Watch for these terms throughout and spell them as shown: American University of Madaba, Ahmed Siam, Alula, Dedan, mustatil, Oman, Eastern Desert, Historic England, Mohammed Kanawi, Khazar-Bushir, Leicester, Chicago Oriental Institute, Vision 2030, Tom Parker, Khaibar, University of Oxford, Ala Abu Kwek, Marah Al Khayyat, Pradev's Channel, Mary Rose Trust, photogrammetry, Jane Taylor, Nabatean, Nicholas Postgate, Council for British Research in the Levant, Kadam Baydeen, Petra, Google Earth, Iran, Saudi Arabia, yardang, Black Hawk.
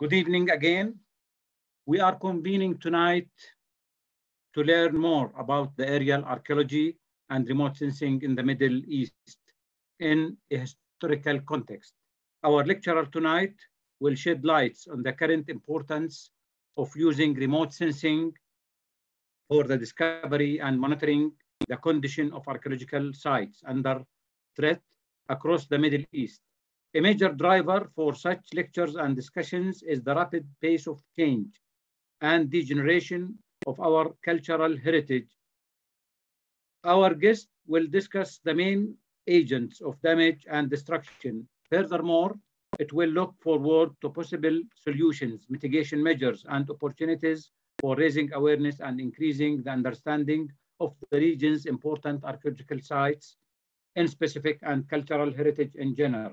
Good evening again. We are convening tonight to learn more about the aerial archaeology and remote sensing in the Middle East in a historical context. Our lecturer tonight will shed lights on the current importance of using remote sensing for the discovery and monitoring the condition of archaeological sites under threat across the Middle East. A major driver for such lectures and discussions is the rapid pace of change and degeneration of our cultural heritage. Our guest will discuss the main agents of damage and destruction. Furthermore, it will look forward to possible solutions, mitigation measures, and opportunities for raising awareness and increasing the understanding of the region's important archaeological sites in specific and cultural heritage in general.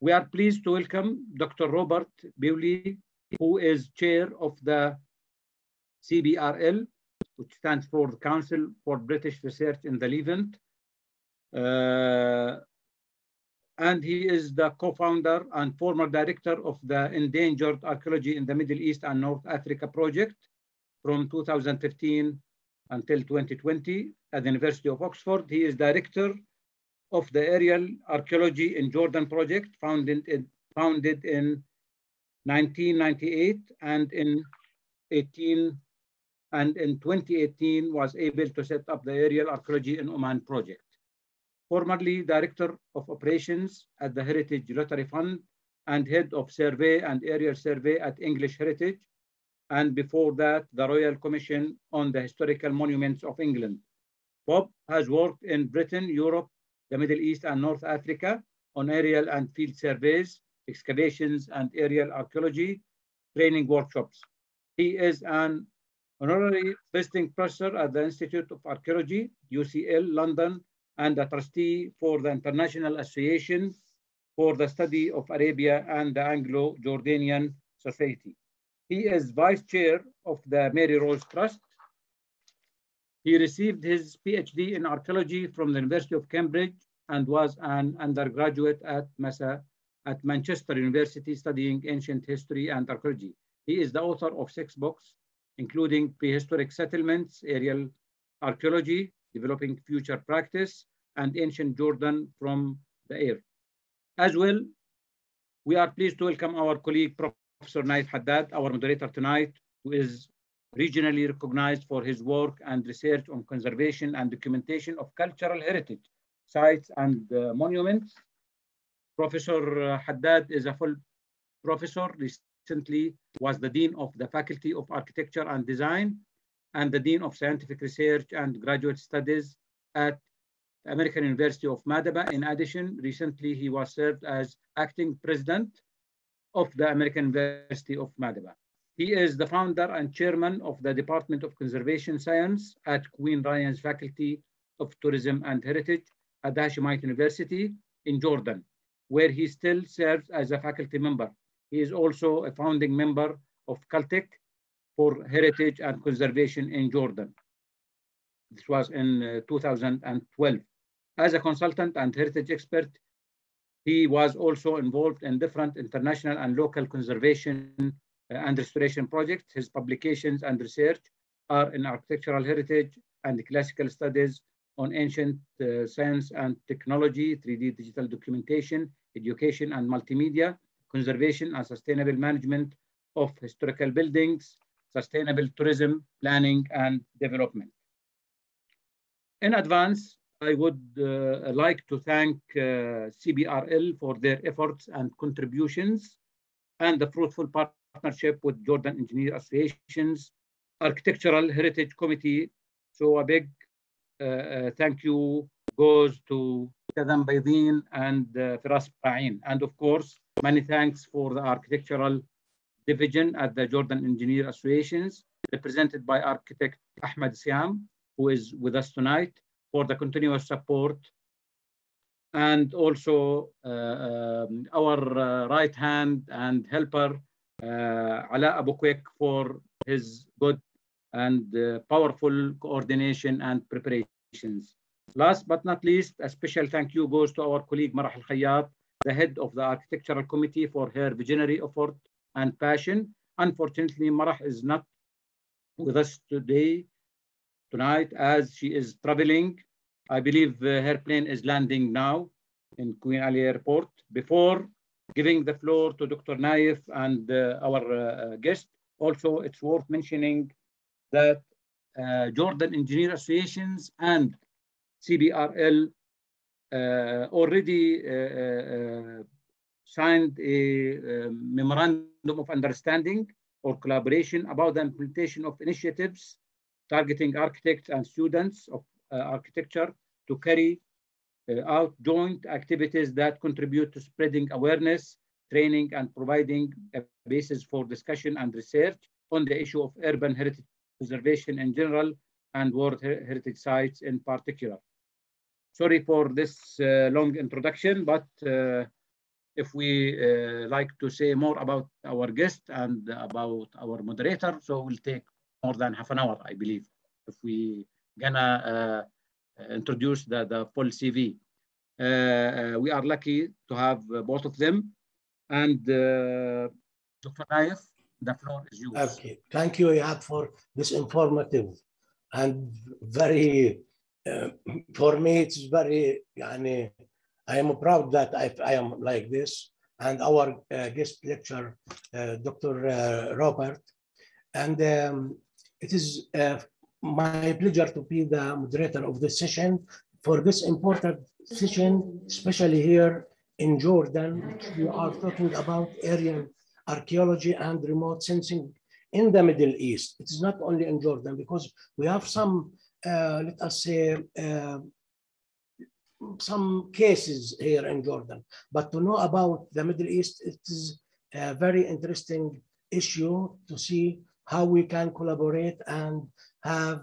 We are pleased to welcome Dr. Robert Bewley, who is chair of the CBRL, which stands for the Council for British Research in the Levant. And he is the co-founder and former director of the Endangered Archaeology in the Middle East and North Africa project from 2015 until 2020 at the University of Oxford. He is director of the Aerial Archaeology in Jordan project, founded in 1998, and in 2018 was able to set up the Aerial Archaeology in Oman project. Formerly director of operations at the Heritage Lottery Fund and head of survey and aerial survey at English Heritage, and before that, the Royal Commission on the Historical Monuments of England. Bob has worked in Britain, Europe, the Middle East and North Africa on aerial and field surveys, excavations and aerial archaeology training workshops. He is an honorary visiting professor at the Institute of Archaeology, UCL, London, and a trustee for the International Association for the Study of Arabia and the Anglo-Jordanian Society. He is vice chair of the Mary Rose Trust. He received his PhD in archaeology from the University of Cambridge and was an undergraduate at Manchester University studying ancient history and archaeology. He is the author of 6 books, including Prehistoric Settlements, Aerial Archaeology, Developing Future Practice, and Ancient Jordan from the Air. As well, we are pleased to welcome our colleague, Professor Naif Haddad, our moderator tonight, who is regionally recognized for his work and research on conservation and documentation of cultural heritage sites and monuments. Professor Haddad is a full professor, recently was the Dean of the Faculty of Architecture and Design and the Dean of Scientific Research and Graduate Studies at American University of Madaba. In addition, recently he was served as acting president of the American University of Madaba. He is the founder and chairman of the Department of Conservation Science at Queen Ryan's Faculty of Tourism and Heritage at the Hashemite University in Jordan, where he still serves as a faculty member. He is also a founding member of Caltech for Heritage and Conservation in Jordan. This was in 2012. As a consultant and heritage expert, he was also involved in different international and local conservation and restoration projects. His publications and research are in architectural heritage and classical studies on ancient science and technology, 3D digital documentation, education and multimedia, conservation and sustainable management of historical buildings, sustainable tourism, planning and development. In advance, I would like to thank CBRL for their efforts and contributions and the fruitful partnership with Jordan Engineer Associations, Architectural Heritage Committee. So a big thank you goes to Kadam Baydeen and Firas Pain. And of course, many thanks for the Architectural Division at the Jordan Engineer Associations, represented by architect Ahmed Siam, who is with us tonight, for the continuous support. And also our right hand and helper, Ala Abu Kwek, for his good and powerful coordination and preparations. Last but not least, a special thank you goes to our colleague Marah Al Khayyat, the head of the Architectural Committee, for her visionary effort and passion. Unfortunately, Marah is not with us tonight, as she is traveling. I believe her plane is landing now in Queen Ali Airport. Before giving the floor to Dr. Naif and our guest, also it's worth mentioning that Jordan Engineer Associations and CBRL already signed a memorandum of understanding or collaboration about the implementation of initiatives targeting architects and students of architecture to carry out joint activities that contribute to spreading awareness, training, and providing a basis for discussion and research on the issue of urban heritage preservation in general and World Heritage Sites in particular. Sorry for this long introduction, but if we like to say more about our guest and about our moderator, so we'll take more than half an hour, I believe, if we gonna introduce the full CV. We are lucky to have both of them. And Dr. Naif, the floor is yours. Okay, thank you, Ihab, for this informative and very, for me, it's very, I am proud that I am like this. And our guest lecturer, Dr. Robert, and it is my pleasure to be the moderator of this session for this important session, especially here in Jordan. We are talking about Aryan archaeology and remote sensing in the Middle East. It is not only in Jordan, because we have some, let us say, some cases here in Jordan. But to know about the Middle East, it is a very interesting issue to see how we can collaborate and have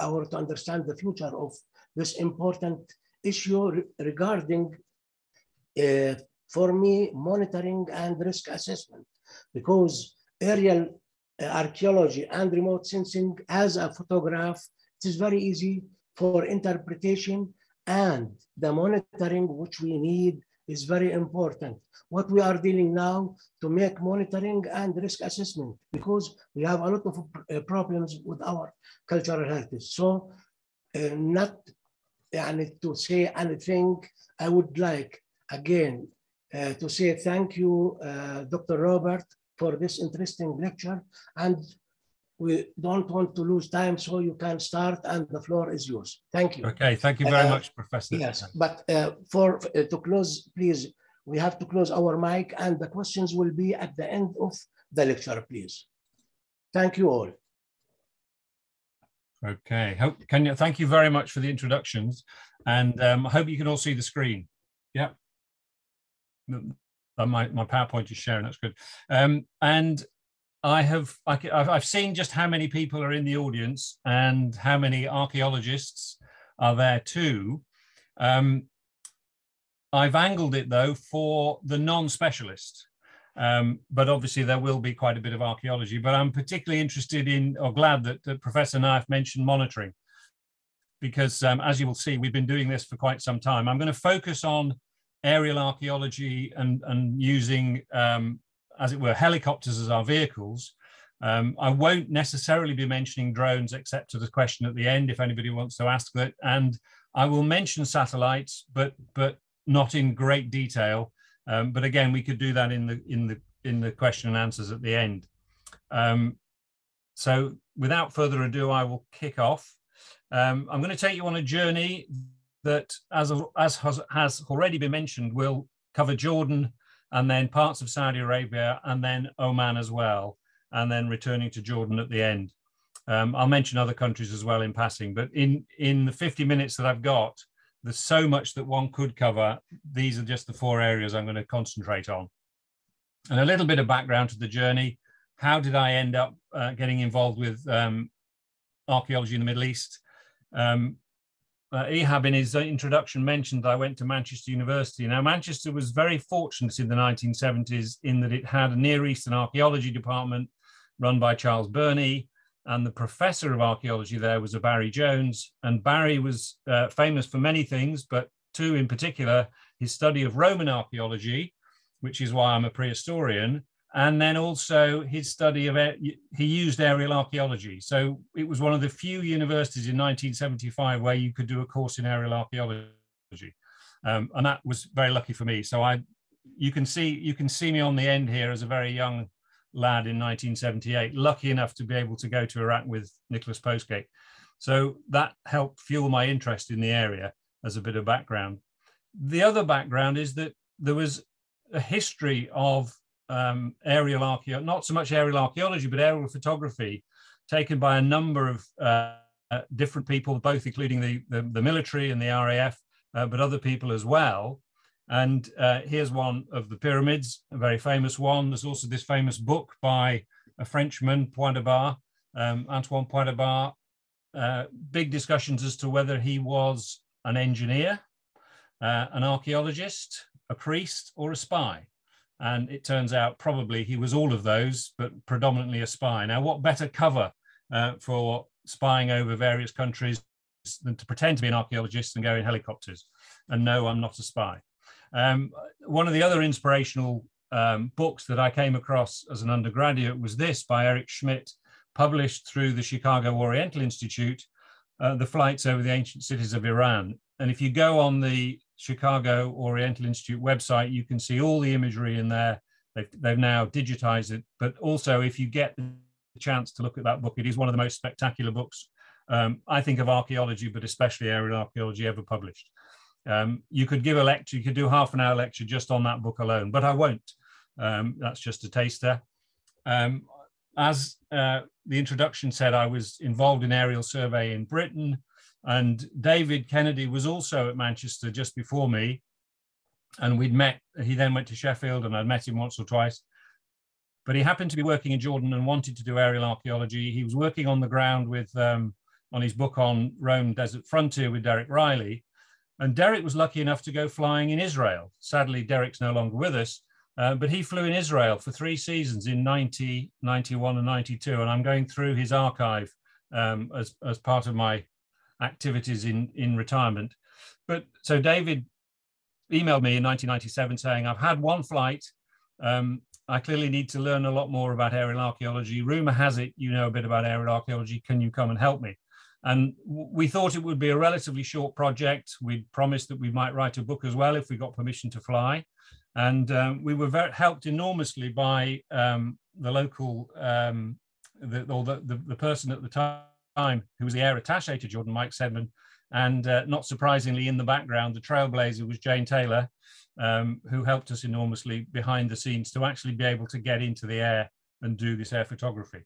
our to understand the future of this important issue regarding, for me, monitoring and risk assessment, because aerial archaeology and remote sensing as a photograph, it is very easy for interpretation, and the monitoring which we need is very important. What we are dealing now to make monitoring and risk assessment, because we have a lot of problems with our cultural heritage. So not to say anything, I would like again to say thank you, Dr. Robert, for this interesting lecture. And we don't want to lose time, so you can start and the floor is yours. Thank you. Okay, thank you very much, Professor. Yes, but to close, please, we have to close our mic, and the questions will be at the end of the lecture, please. Thank you all. Okay, thank you very much for the introductions, and I hope you can all see the screen. Yeah. My PowerPoint is sharing, that's good. And I've seen just how many people are in the audience and how many archaeologists are there too. I've angled it though for the non-specialist, but obviously there will be quite a bit of archaeology. But I'm particularly interested in, or glad that, Professor Naif mentioned monitoring, because as you will see, we've been doing this for quite some time. I'm going to focus on aerial archaeology and using as it were, helicopters as our vehicles. I won't necessarily be mentioning drones, except to the question at the end, if anybody wants to ask that. And I will mention satellites, but not in great detail. But again, we could do that in the question and answers at the end. So without further ado, I will kick off. I'm going to take you on a journey that, as has already been mentioned, will cover Jordan, and then parts of Saudi Arabia, and then Oman as well, and then returning to Jordan at the end. I'll mention other countries as well in passing, but in the 50 minutes that I've got, there's so much that one could cover. These are just the four areas I'm going to concentrate on. And a little bit of background to the journey. How did I end up getting involved with archaeology in the Middle East? Ihab in his introduction mentioned that I went to Manchester University. Now, Manchester was very fortunate in the 1970s in that it had a Near Eastern archaeology department run by Charles Burney, and the professor of archaeology there was a Barry Jones. And Barry was famous for many things, but two in particular, his study of Roman archaeology, which is why I'm a prehistorian, And then also his study of, he used aerial archaeology. So it was one of the few universities in 1975 where you could do a course in aerial archaeology. And that was very lucky for me. So you can see me on the end here as a very young lad in 1978, lucky enough to be able to go to Iraq with Nicholas Postgate. So that helped fuel my interest in the area as a bit of background. The other background is that there was a history of aerial archaeology, not so much aerial archaeology, but aerial photography taken by a number of different people, both including the military and the RAF, but other people as well. And here's one of the pyramids, a very famous one. There's also this famous book by a Frenchman, Poidebard, Antoine Poidebard. Big discussions as to whether he was an engineer, an archaeologist, a priest, or a spy. And it turns out probably he was all of those, but predominantly a spy. Now, what better cover for spying over various countries than to pretend to be an archaeologist and go in helicopters? And no, I'm not a spy. One of the other inspirational books that I came across as an undergraduate was this by Eric Schmidt, published through the Chicago Oriental Institute, The Flights Over the Ancient Cities of Iran. And if you go on the Chicago Oriental Institute website, you can see all the imagery in there. They've now digitized it, but also if you get the chance to look at that book, it is one of the most spectacular books, I think, of archaeology, but especially aerial archaeology ever published. You could give a lecture, you could do half an hour lecture just on that book alone, but I won't. That's just a taster. As the introduction said, I was involved in aerial survey in Britain, and David Kennedy was also at Manchester just before me. And we'd met, he then went to Sheffield and I'd met him once or twice, but he happened to be working in Jordan and wanted to do aerial archaeology. He was working on the ground with, on his book on Rome Desert Frontier with Derek Riley. And Derek was lucky enough to go flying in Israel. Sadly, Derek's no longer with us, but he flew in Israel for 3 seasons in 90, 91 and 92. And I'm going through his archive as part of my activities in retirement. But so David emailed me in 1997 saying, I've had one flight. I clearly need to learn a lot more about aerial archaeology. Rumor has it, you know a bit about aerial archaeology. Can you come and help me? And we thought it would be a relatively short project. We'd promised that we might write a book as well if we got permission to fly. And we were helped enormously by the local, the person at the time who was the air attaché to Jordan, Mike Sedman. And not surprisingly, in the background, the trailblazer was Jane Taylor, who helped us enormously behind the scenes to actually be able to get into the air and do this air photography.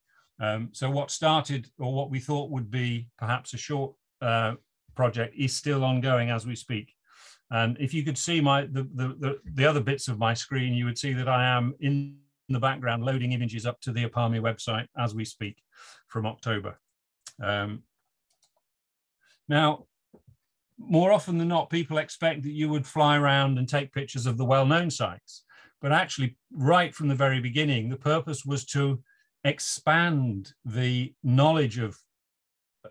So what started, or what we thought would be perhaps a short project, is still ongoing as we speak. And if you could see the other bits of my screen, you would see that I am in the background loading images up to the APAAME website as we speak from October. Now, more often than not, people expect that you would fly around and take pictures of the well-known sites. But actually, right from the very beginning, the purpose was to expand the knowledge of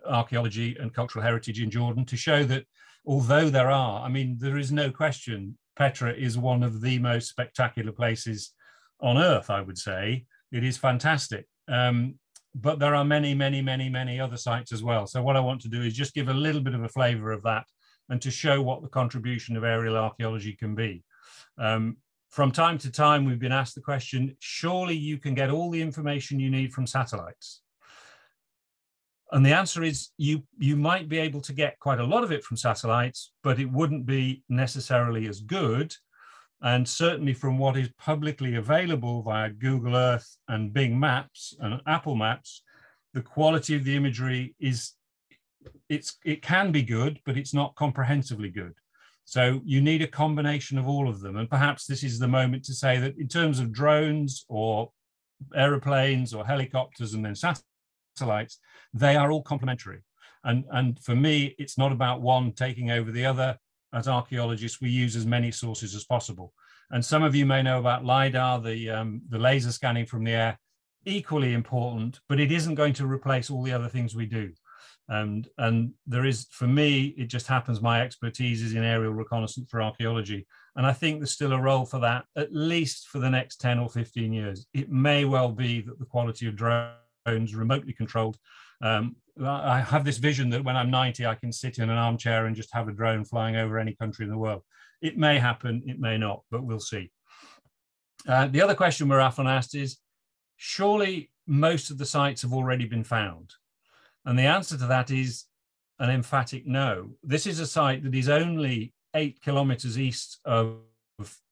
archaeology and cultural heritage in Jordan, to show that although there are, I mean, there is no question, Petra is one of the most spectacular places on earth, I would say. It is fantastic. But there are many, many, many, many other sites as well. So what I want to do is just give a little bit of a flavor of that and to show what the contribution of aerial archaeology can be. From time to time, we've been asked the question, surely you can get all the information you need from satellites? And the answer is you might be able to get quite a lot of it from satellites, but it wouldn't be necessarily as good. And certainly from what is publicly available via Google Earth and Bing Maps and Apple Maps, the quality of the imagery is, it can be good, but it's not comprehensively good. So you need a combination of all of them. And perhaps this is the moment to say that in terms of drones or aeroplanes or helicopters and then satellites, they are all complementary. And for me, it's not about one taking over the other. As archaeologists, we use as many sources as possible. And some of you may know about LIDAR, the laser scanning from the air, equally important, but it isn't going to replace all the other things we do. And there is, for me, it just happens my expertise is in aerial reconnaissance for archaeology. And I think there's still a role for that, at least for the next 10 or 15 years. It may well be that the quality of drones remotely controlled. I have this vision that when I'm 90, I can sit in an armchair and just have a drone flying over any country in the world. It may happen, it may not, but we'll see. The other question we're often asked is, surely most of the sites have already been found? And the answer to that is an emphatic no. This is a site that is only 8 kilometers east of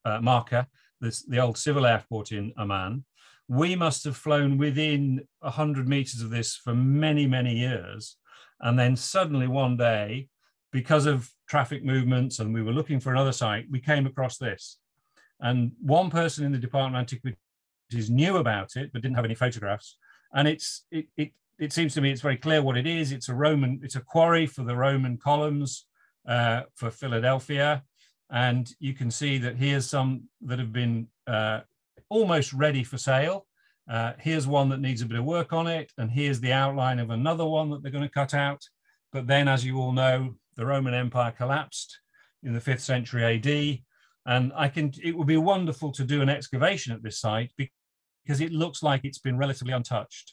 Marka, the old civil airport in Amman. We must have flown within 100 meters of this for many, many years. And then suddenly one day, because of traffic movements and we were looking for another site, we came across this. And one person in the Department of Antiquities knew about it, but didn't have any photographs. And it seems to me it's very clear what it is. It's a Roman, it's a quarry for the Roman columns for Philadelphia. And you can see that here's some that have been almost ready for sale. Here's one that needs a bit of work on it. And here's the outline of another one that they're going to cut out. But then, as you all know, the Roman Empire collapsed in the 5th century AD. And it would be wonderful to do an excavation at this site because it looks like it's been relatively untouched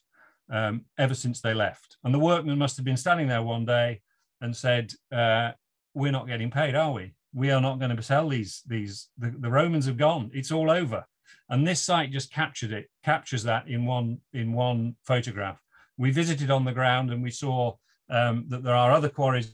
ever since they left. And the workmen must have been standing there one day and said, we're not getting paid, are we? We are not going to sell these. The Romans have gone, it's all over. And this site just captures that in one photograph. We visited on the ground and we saw that there are other quarries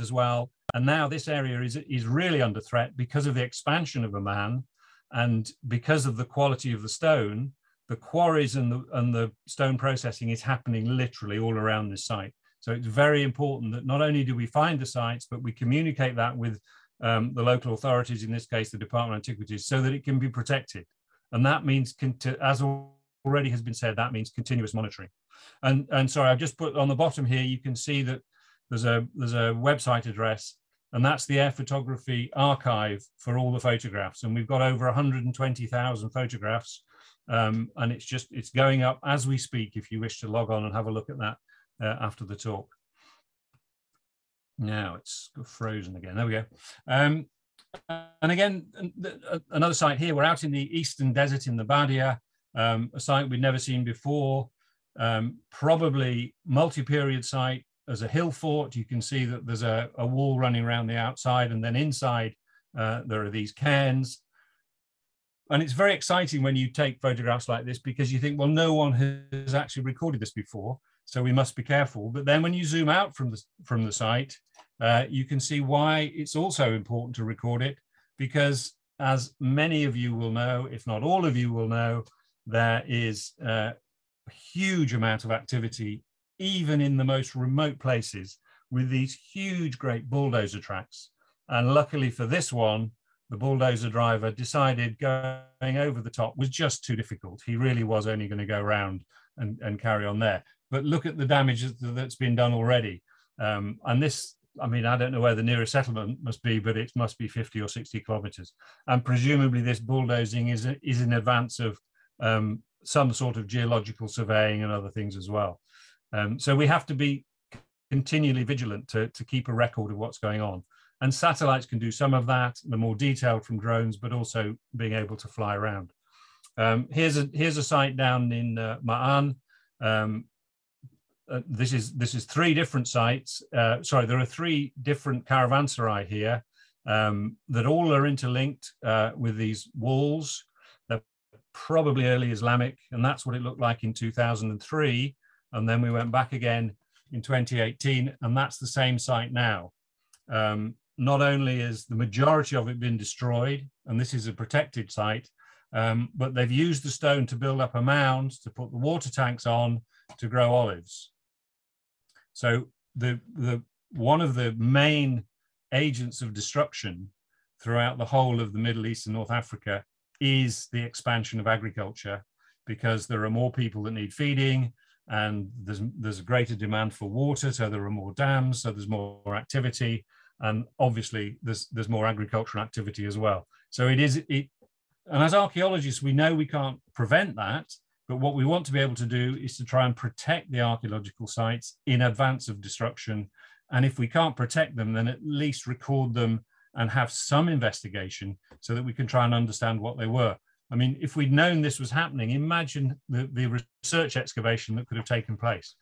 as well. And now this area is really under threat because of the expansion of Oman and because of the quality of the stone. The quarries and the stone processing is happening literally all around this site. So it's very important that not only do we find the sites, but we communicate that with the local authorities, in this case, the Department of Antiquities, so that it can be protected. And that means, as already has been said, that means continuous monitoring. And sorry, I've just put on the bottom here, you can see that there's a website address, and that's the Air Photography Archive for all the photographs. And we've got over 120,000 photographs, and it's going up as we speak if you wish to log on and have a look at that after the talk. Now it's frozen again, there we go. And again, another site here, we're out in the eastern desert in the Badia, a site we'd never seen before, probably multi-period site as a hill fort. You can see that there's a wall running around the outside, and then inside there are these cairns. And it's very exciting when you take photographs like this because you think, well, no one has actually recorded this before, so we must be careful. But then when you zoom out from the site, you can see why it's also important to record it, because as many of you will know, if not all of you will know, there is a huge amount of activity, even in the most remote places, with these huge, great bulldozer tracks. And luckily for this one, the bulldozer driver decided going over the top was just too difficult. He really was only going to go around and carry on there. But look at the damage that's been done already. And this, I mean, I don't know where the nearest settlement must be, but it must be 50 or 60 kilometers. And presumably this bulldozing is in advance of some sort of geological surveying and other things as well. So we have to be continually vigilant to keep a record of what's going on. And satellites can do some of that, the more detailed from drones, but also being able to fly around. Here's a site down in Ma'an. This is three different sites. There are three different caravanserai here that all are interlinked with these walls. They're probably early Islamic, and that's what it looked like in 2003. And then we went back again in 2018, and that's the same site now. Not only is the majority of it been destroyed, and this is a protected site, but they've used the stone to build up a mound, to put the water tanks on, to grow olives. So one of the main agents of destruction throughout the whole of the Middle East and North Africa is the expansion of agriculture, because there are more people that need feeding, and there's a greater demand for water, so there are more dams, so there's more activity, and obviously there's more agricultural activity as well. So and as archaeologists, we know we can't prevent that, but what we want to be able to do is to try and protect the archaeological sites in advance of destruction. And if we can't protect them, then at least record them and have some investigation so that we can try and understand what they were. I mean, if we'd known this was happening, imagine the research excavation that could have taken place.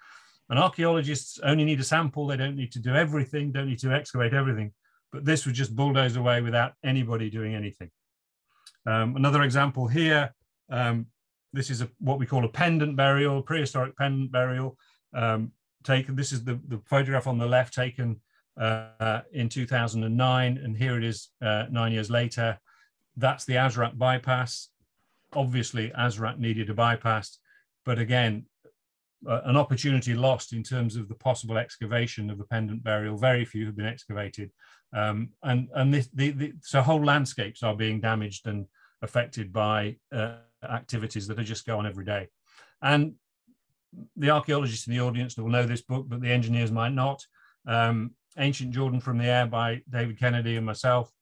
And archaeologists only need a sample. They don't need to do everything, don't need to excavate everything. But this would just bulldoze away without anybody doing anything. Another example here, this is what we call a pendant burial, prehistoric pendant burial. Taken. This is the photograph on the left taken in 2009, and here it is 9 years later. That's the Azraq bypass. Obviously, Azraq needed a bypass, but again, an opportunity lost in terms of the possible excavation of a pendant burial. Very few have been excavated, so whole landscapes are being damaged and affected by activities that are just going on every day. And the archaeologists in the audience will know this book, but the engineers might not. Ancient Jordan from the Air by David Kennedy and myself.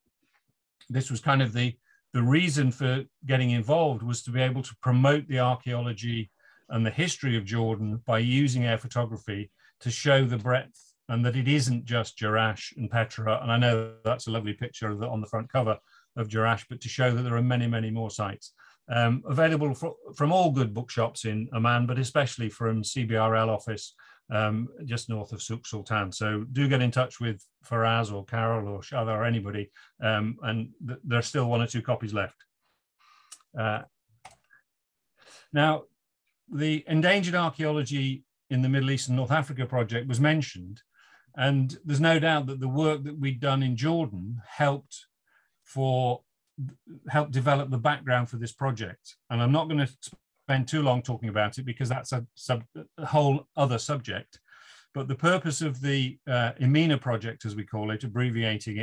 This was kind of the reason for getting involved, was to be able to promote the archaeology and the history of Jordan by using air photography to show the breadth, and that it isn't just Jerash and Petra. And I know that's a lovely picture of the, on the front cover of Jerash, but to show that there are many, many more sites. Available from all good bookshops in Oman, but especially from CBRL office just north of Souq Sultan. So do get in touch with Faraz or Carol or Shada or anybody, and there's still one or two copies left. Now, the Endangered Archaeology in the Middle East and North Africa project was mentioned, and there's no doubt that the work that we'd done in Jordan helped develop the background for this project. And I'm not going to spend too long talking about it because that's a whole other subject. But the purpose of the IMENA project, as we call it, abbreviating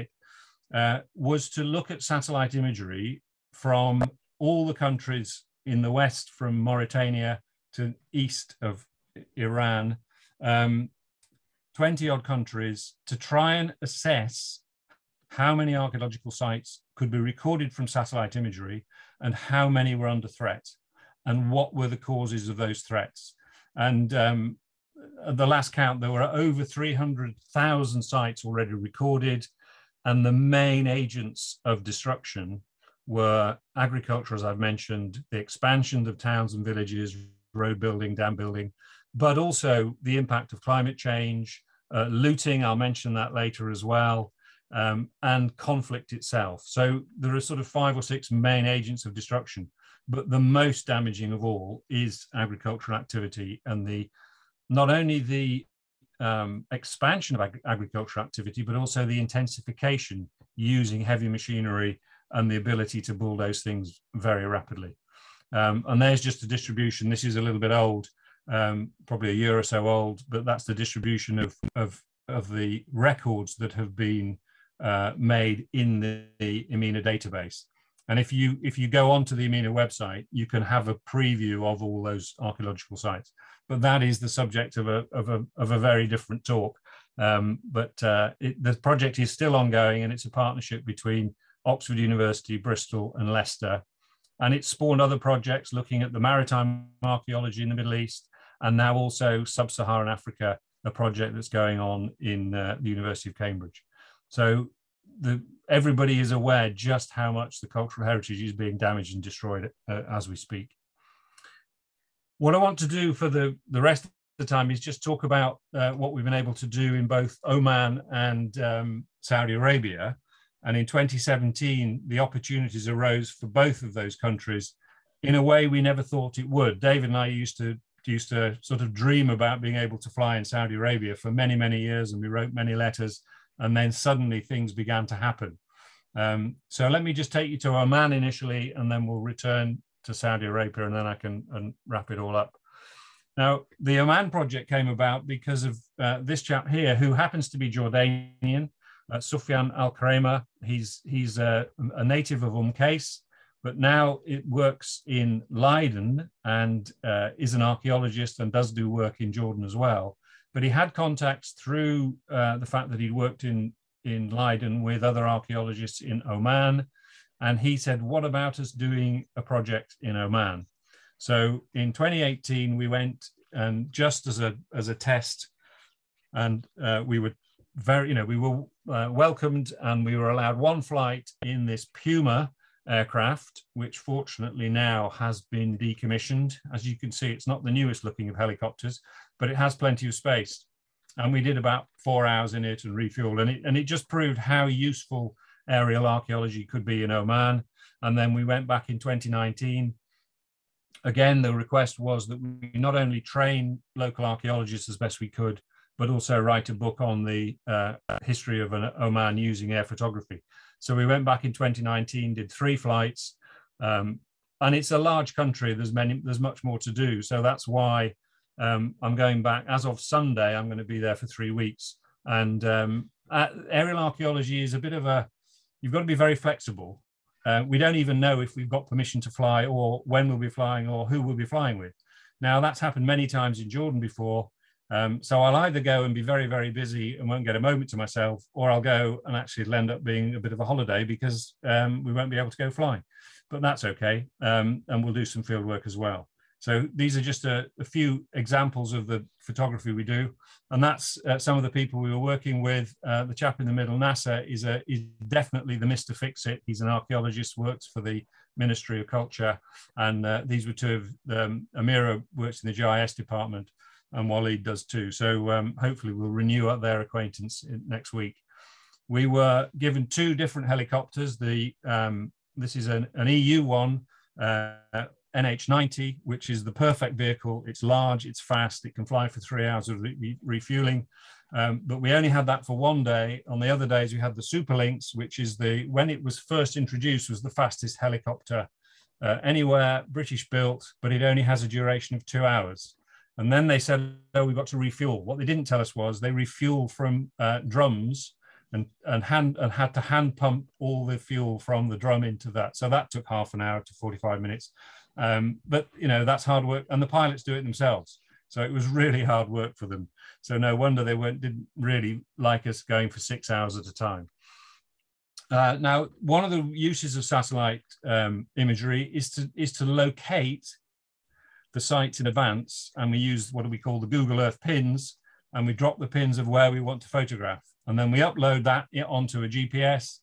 it, was to look at satellite imagery from all the countries in the West, from Mauritania to east of Iran, 20 odd countries, to try and assess how many archaeological sites could be recorded from satellite imagery and how many were under threat and what were the causes of those threats. And at the last count, there were over 300,000 sites already recorded, and the main agents of destruction were agriculture, as I've mentioned, the expansion of towns and villages, road building, dam building, but also the impact of climate change, looting, I'll mention that later as well, and conflict itself. So there are sort of 5 or 6 main agents of destruction, but the most damaging of all is agricultural activity, and not only the expansion of agricultural activity, but also the intensification using heavy machinery and the ability to bulldoze things very rapidly. And there's just the distribution. This is a little bit old, probably a year or so old, but that's the distribution of the records that have been made in the IMENA database. And if you go onto the IMENA website, you can have a preview of all those archaeological sites. But that is the subject of a very different talk. The project is still ongoing, and it's a partnership between Oxford University, Bristol and Leicester. And it's spawned other projects looking at the maritime archaeology in the Middle East, and now also sub-Saharan Africa, a project that's going on in the University of Cambridge. So everybody is aware just how much the cultural heritage is being damaged and destroyed as we speak. What I want to do for the rest of the time is just talk about what we've been able to do in both Oman and Saudi Arabia. And in 2017, the opportunities arose for both of those countries in a way we never thought it would. David and I used to sort of dream about being able to fly in Saudi Arabia for many, many years, and we wrote many letters. And then suddenly things began to happen. So let me just take you to Oman initially, and then we'll return to Saudi Arabia, and then I can wrap it all up. Now, the Oman project came about because of this chap here, who happens to be Jordanian, Sufyan Al-Karema. He's a native of Qais, but now it works in Leiden and is an archaeologist and does do work in Jordan as well. But he had contacts through the fact that he'd worked in Leiden with other archaeologists in Oman. And he said, what about us doing a project in Oman? So in 2018, we went and just as a test, and we were we were welcomed, and we were allowed one flight in this Puma aircraft, which fortunately now has been decommissioned. As you can see, it's not the newest looking of helicopters, but it has plenty of space. And we did about 4 hours in it and refueled, and it just proved how useful aerial archaeology could be in Oman. And then we went back in 2019. Again, the request was that we not only train local archaeologists as best we could, but also write a book on the history of Oman using air photography. So we went back in 2019, did 3 flights, and it's a large country. There's much more to do. So that's why I'm going back. As of Sunday, I'm going to be there for 3 weeks. And aerial archaeology is a bit of a, you've got to be very flexible. We don't even know if we've got permission to fly, or when we'll be flying, or who we'll be flying with. Now, that's happened many times in Jordan before. So I'll either go and be very, very busy and won't get a moment to myself, or I'll go and actually it'll end up being a bit of a holiday because we won't be able to go flying. But that's okay. And we'll do some field work as well. So these are just a few examples of the photography we do. And that's some of the people we were working with. The chap in the middle, Nasser, is definitely the Mr. Fix-It. He's an archaeologist, works for the Ministry of Culture. And these were two of them. Amira works in the GIS department, and Waleed does too. So hopefully we'll renew up their acquaintance next week. We were given 2 different helicopters. This is an EU one, NH90, which is the perfect vehicle. It's large, it's fast, it can fly for 3 hours of refueling. But we only had that for 1 day. On the other days, we had the Super Lynx, which is the, when it was first introduced, was the fastest helicopter anywhere, British built, but it only has a duration of 2 hours. And then they said, oh, we've got to refuel. What they didn't tell us was they refueled from drums and had to hand pump all the fuel from the drum into that. So that took half an hour to 45 minutes. But, you know, that's hard work. And the pilots do it themselves. So it was really hard work for them. So no wonder they didn't really like us going for 6 hours at a time. Now, one of the uses of satellite imagery is to locate the sites in advance, and we use what we call the Google Earth pins, and we drop the pins of where we want to photograph, and then we upload that onto a GPS.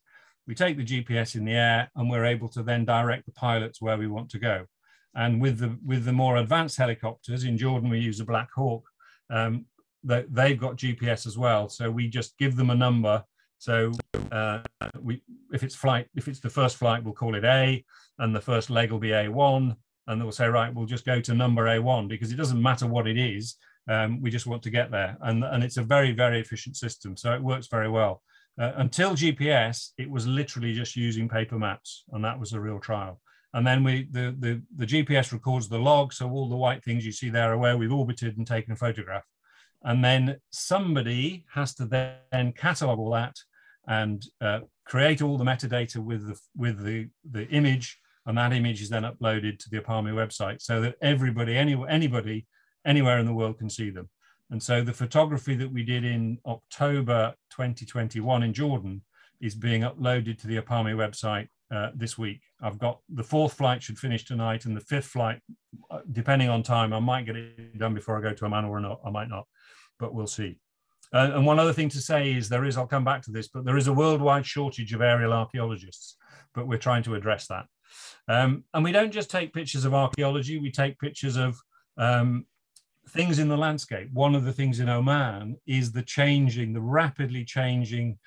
We take the GPS in the air, and we're able to then direct the pilots where we want to go. And with the more advanced helicopters in Jordan, we use a Black Hawk. They've got GPS as well, so we just give them a number. So if it's the first flight, we'll call it A, and the first leg will be A1. And they'll say, right, we'll just go to number A1, because it doesn't matter what it is. We just want to get there. And it's a very, very efficient system. So it works very well. Until GPS, it was literally just using paper maps. And that was a real trial. And then the GPS records the log. So all the white things you see there are where we've orbited and taken a photograph. And then somebody has to then catalog all that and create all the metadata with the image. And that image is then uploaded to the APAAME website so that everybody, anybody, anywhere in the world can see them. And so the photography that we did in October 2021 in Jordan is being uploaded to the APAAME website this week. I've got the 4th flight should finish tonight, and the 5th flight, depending on time, I might get it done before I go to Amman or not, I might not, but we'll see. And one other thing to say is I'll come back to this, but there is a worldwide shortage of aerial archaeologists, but we're trying to address that. And we don't just take pictures of archaeology, we take pictures of things in the landscape. One of the things in Oman is the rapidly changing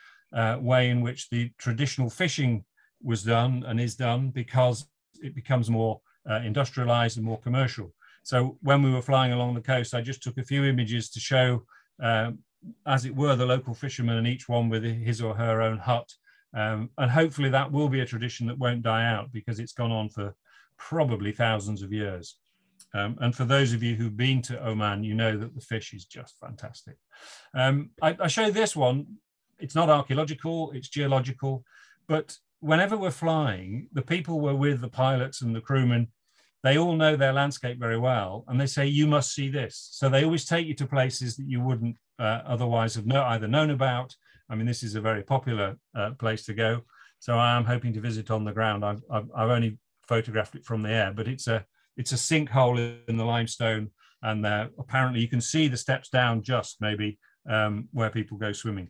way in which the traditional fishing was done and is done, because it becomes more industrialized and more commercial. So when we were flying along the coast, I just took a few images to show, as it were, the local fisherman, and each one with his or her own hut. And hopefully that will be a tradition that won't die out, because it's gone on for probably thousands of years. And for those of you who've been to Oman, you know that the fish is just fantastic. I show this one. It's not archaeological, it's geological. But whenever we're flying, the people we're with, the pilots and the crewmen, they all know their landscape very well. And they say, you must see this. So they always take you to places that you wouldn't otherwise have either known about. I mean, this is a very popular place to go. So I am hoping to visit on the ground. I've only photographed it from the air, but it's a sinkhole in the limestone. And apparently you can see the steps down just maybe where people go swimming.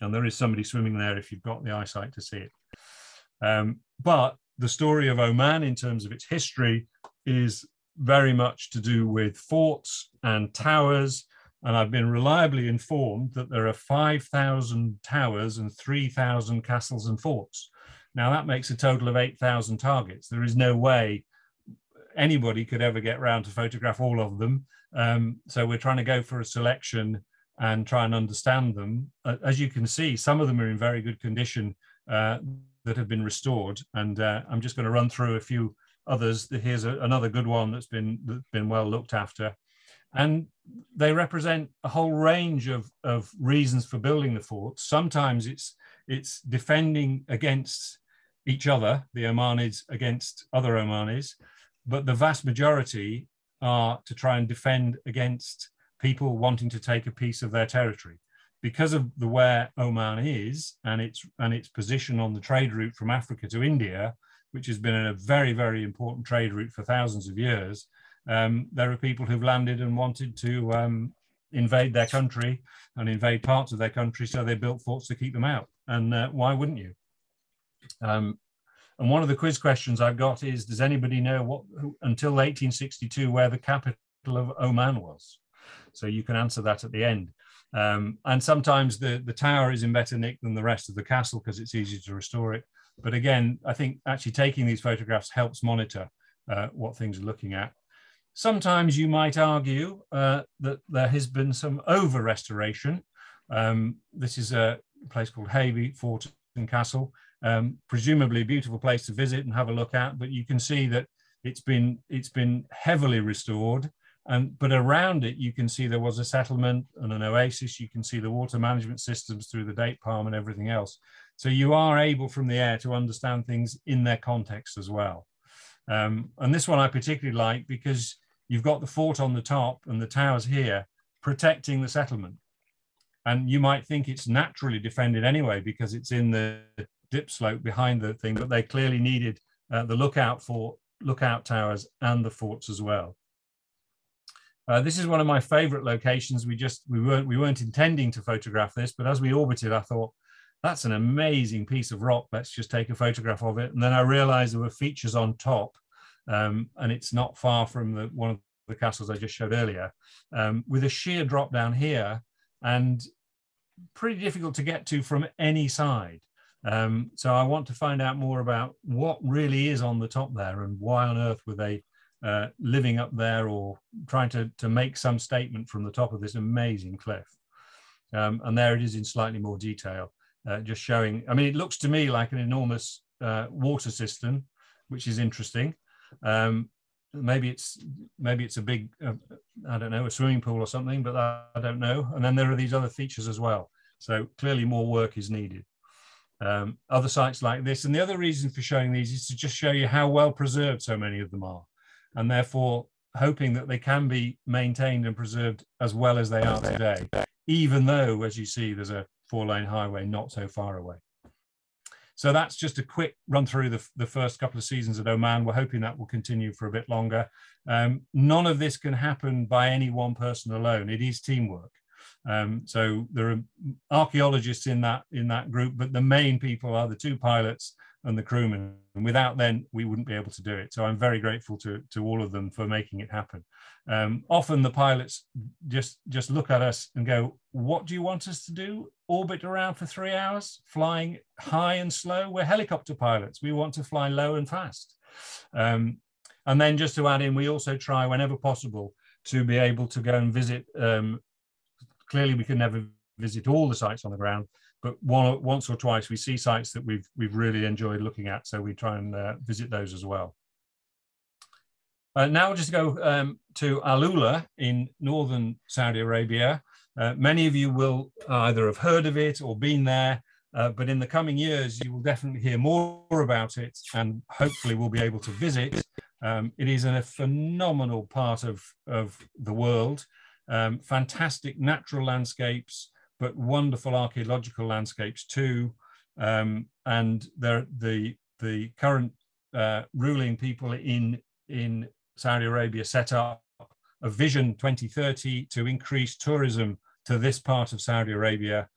and there is somebody swimming there if you've got the eyesight to see it. But the story of Oman in terms of its history is very much to do with forts and towers, and I've been reliably informed that there are 5,000 towers and 3,000 castles and forts. Now that makes a total of 8,000 targets. There is no way anybody could ever get round to photograph all of them. So we're trying to go for a selection and try and understand them. As you can see, some of them are in very good condition that have been restored. And I'm just going to run through a few others. Here's another good one that's been well looked after. And they represent a whole range of reasons for building the forts. Sometimes it's defending against each other, the Omanis against other Omanis, but the vast majority are to try and defend against people wanting to take a piece of their territory. Because of the where Oman is and its position on the trade route from Africa to India, which has been a very, very important trade route for thousands of years, there are people who've landed and wanted to invade their country and invade parts of their country, so they built forts to keep them out. And why wouldn't you? And one of the quiz questions I've got is, does anybody know until 1862 where the capital of Oman was? So you can answer that at the end. And sometimes the tower is in better nick than the rest of the castle because it's easier to restore it. But again, I think actually taking these photographs helps monitor what things are looking at. Sometimes you might argue that there has been some over-restoration. This is a place called Haby Fort and Castle, presumably a beautiful place to visit and have a look at, but you can see that it's been heavily restored. But around it, you can see there was a settlement and an oasis. You can see the water management systems through the date palm and everything else. So you are able from the air to understand things in their context as well. And this one I particularly like because you've got the fort on the top and the towers here protecting the settlement. And you might think it's naturally defended anyway because it's in the dip slope behind the thing, but they clearly needed the lookout towers and the forts as well. This is one of my favorite locations. We weren't intending to photograph this, but as we orbited, I thought, that's an amazing piece of rock. Let's just take a photograph of it. And then I realized there were features on top, and it's not far from one of the castles I just showed earlier, with a sheer drop down here and pretty difficult to get to from any side. So I want to find out more about what really is on the top there and why on earth were they living up there or trying to make some statement from the top of this amazing cliff. And there it is in slightly more detail, just showing, I mean, it looks to me like an enormous water system, which is interesting. Maybe it's a big, I don't know, a swimming pool or something, but I don't know. And then there are these other features as well. So clearly more work is needed. Other sites like this. And the other reason for showing these is to just show you how well preserved so many of them are, and therefore hoping that they can be maintained and preserved as well as they are today, even though, as you see, there's a four-lane highway not so far away. So that's just a quick run through the first couple of seasons at Oman. We're hoping that will continue for a bit longer. None of this can happen by any one person alone. It is teamwork. So there are archaeologists in that group, but the main people are the two pilots and the crewmen, and without them, we wouldn't be able to do it. So I'm very grateful to all of them for making it happen. Often the pilots just look at us and go, what do you want us to do? Orbit around for 3 hours, flying high and slow? We're helicopter pilots. We want to fly low and fast. And then just to add in, we also try whenever possible to be able to go and visit. Clearly, we can never visit all the sites on the ground, but once or twice we see sites that we've really enjoyed looking at, so we try and visit those as well. Now we'll just go to Alula in northern Saudi Arabia. Many of you will either have heard of it or been there, but in the coming years you will definitely hear more about it and hopefully we'll be able to visit. It is a phenomenal part of the world, fantastic natural landscapes, but wonderful archaeological landscapes too. And the current ruling people in Saudi Arabia set up a Vision 2030 to increase tourism to this part of Saudi Arabia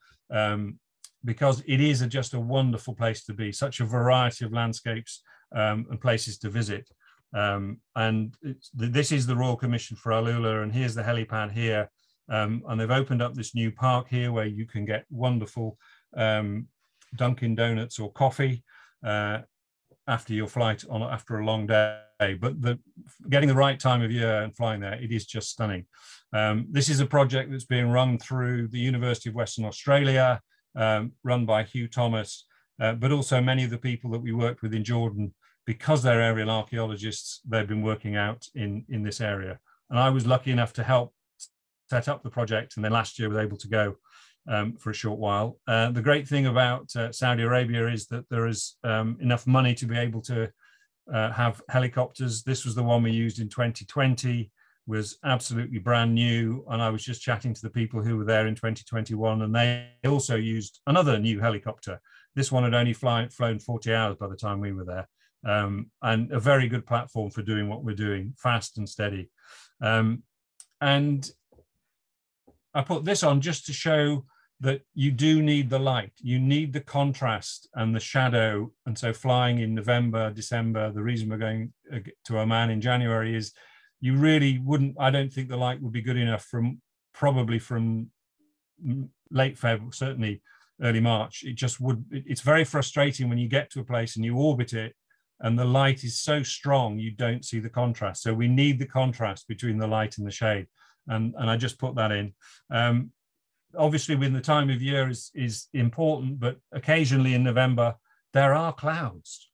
because it is just a wonderful place to be, such a variety of landscapes and places to visit. And this is the Royal Commission for Alula, and here's the helipad here. And they've opened up this new park here where you can get wonderful Dunkin' Donuts or coffee after your flight after a long day. But getting the right time of year and flying there, it is just stunning. This is a project that's being run through the University of Western Australia, run by Hugh Thomas, but also many of the people that we worked with in Jordan, because they're aerial archaeologists, they've been working out in this area. And I was lucky enough to help set up the project, and then last year was able to go for a short while. The great thing about Saudi Arabia is that there is enough money to be able to have helicopters. This was the one we used in 2020, was absolutely brand new, and I was just chatting to the people who were there in 2021, and they also used another new helicopter. This one had only flown 40 hours by the time we were there, and a very good platform for doing what we're doing, fast and steady. And I put this on just to show that you do need the light, you need the contrast and the shadow. And so flying in November, December, the reason we're going to Oman in January is you really wouldn't, I don't think the light would be good enough probably from late February, certainly early March. It just would, it's very frustrating when you get to a place and you orbit it and the light is so strong, you don't see the contrast. So we need the contrast between the light and the shade. And I just put that in. Obviously, when the time of year is important, but occasionally in November, there are clouds.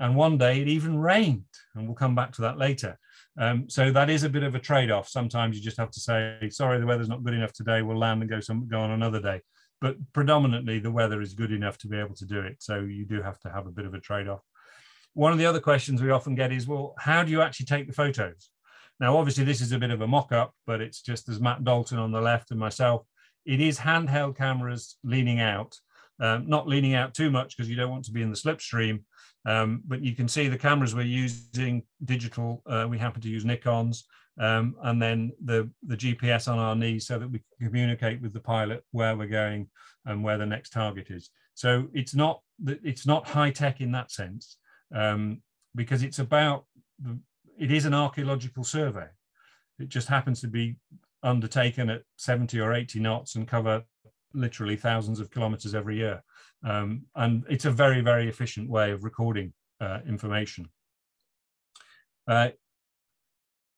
And one day it even rained, and we'll come back to that later. So that is a bit of a trade-off. Sometimes you just have to say, sorry, the weather's not good enough today, we'll land and go on another day. But predominantly the weather is good enough to be able to do it. So you do have to have a bit of a trade-off. One of the other questions we often get is, well, how do you actually take the photos? Now, obviously, this is a bit of a mock-up, but it's just as Matt Dalton on the left and myself. It is handheld cameras leaning out, not leaning out too much because you don't want to be in the slipstream, but you can see the cameras we're using, digital, we happen to use Nikons, and then the GPS on our knee so that we can communicate with the pilot where we're going and where the next target is. So it's not high-tech in that sense, because it's about... It is an archaeological survey. It just happens to be undertaken at 70 or 80 knots and cover literally thousands of kilometers every year. And it's a very, very efficient way of recording information.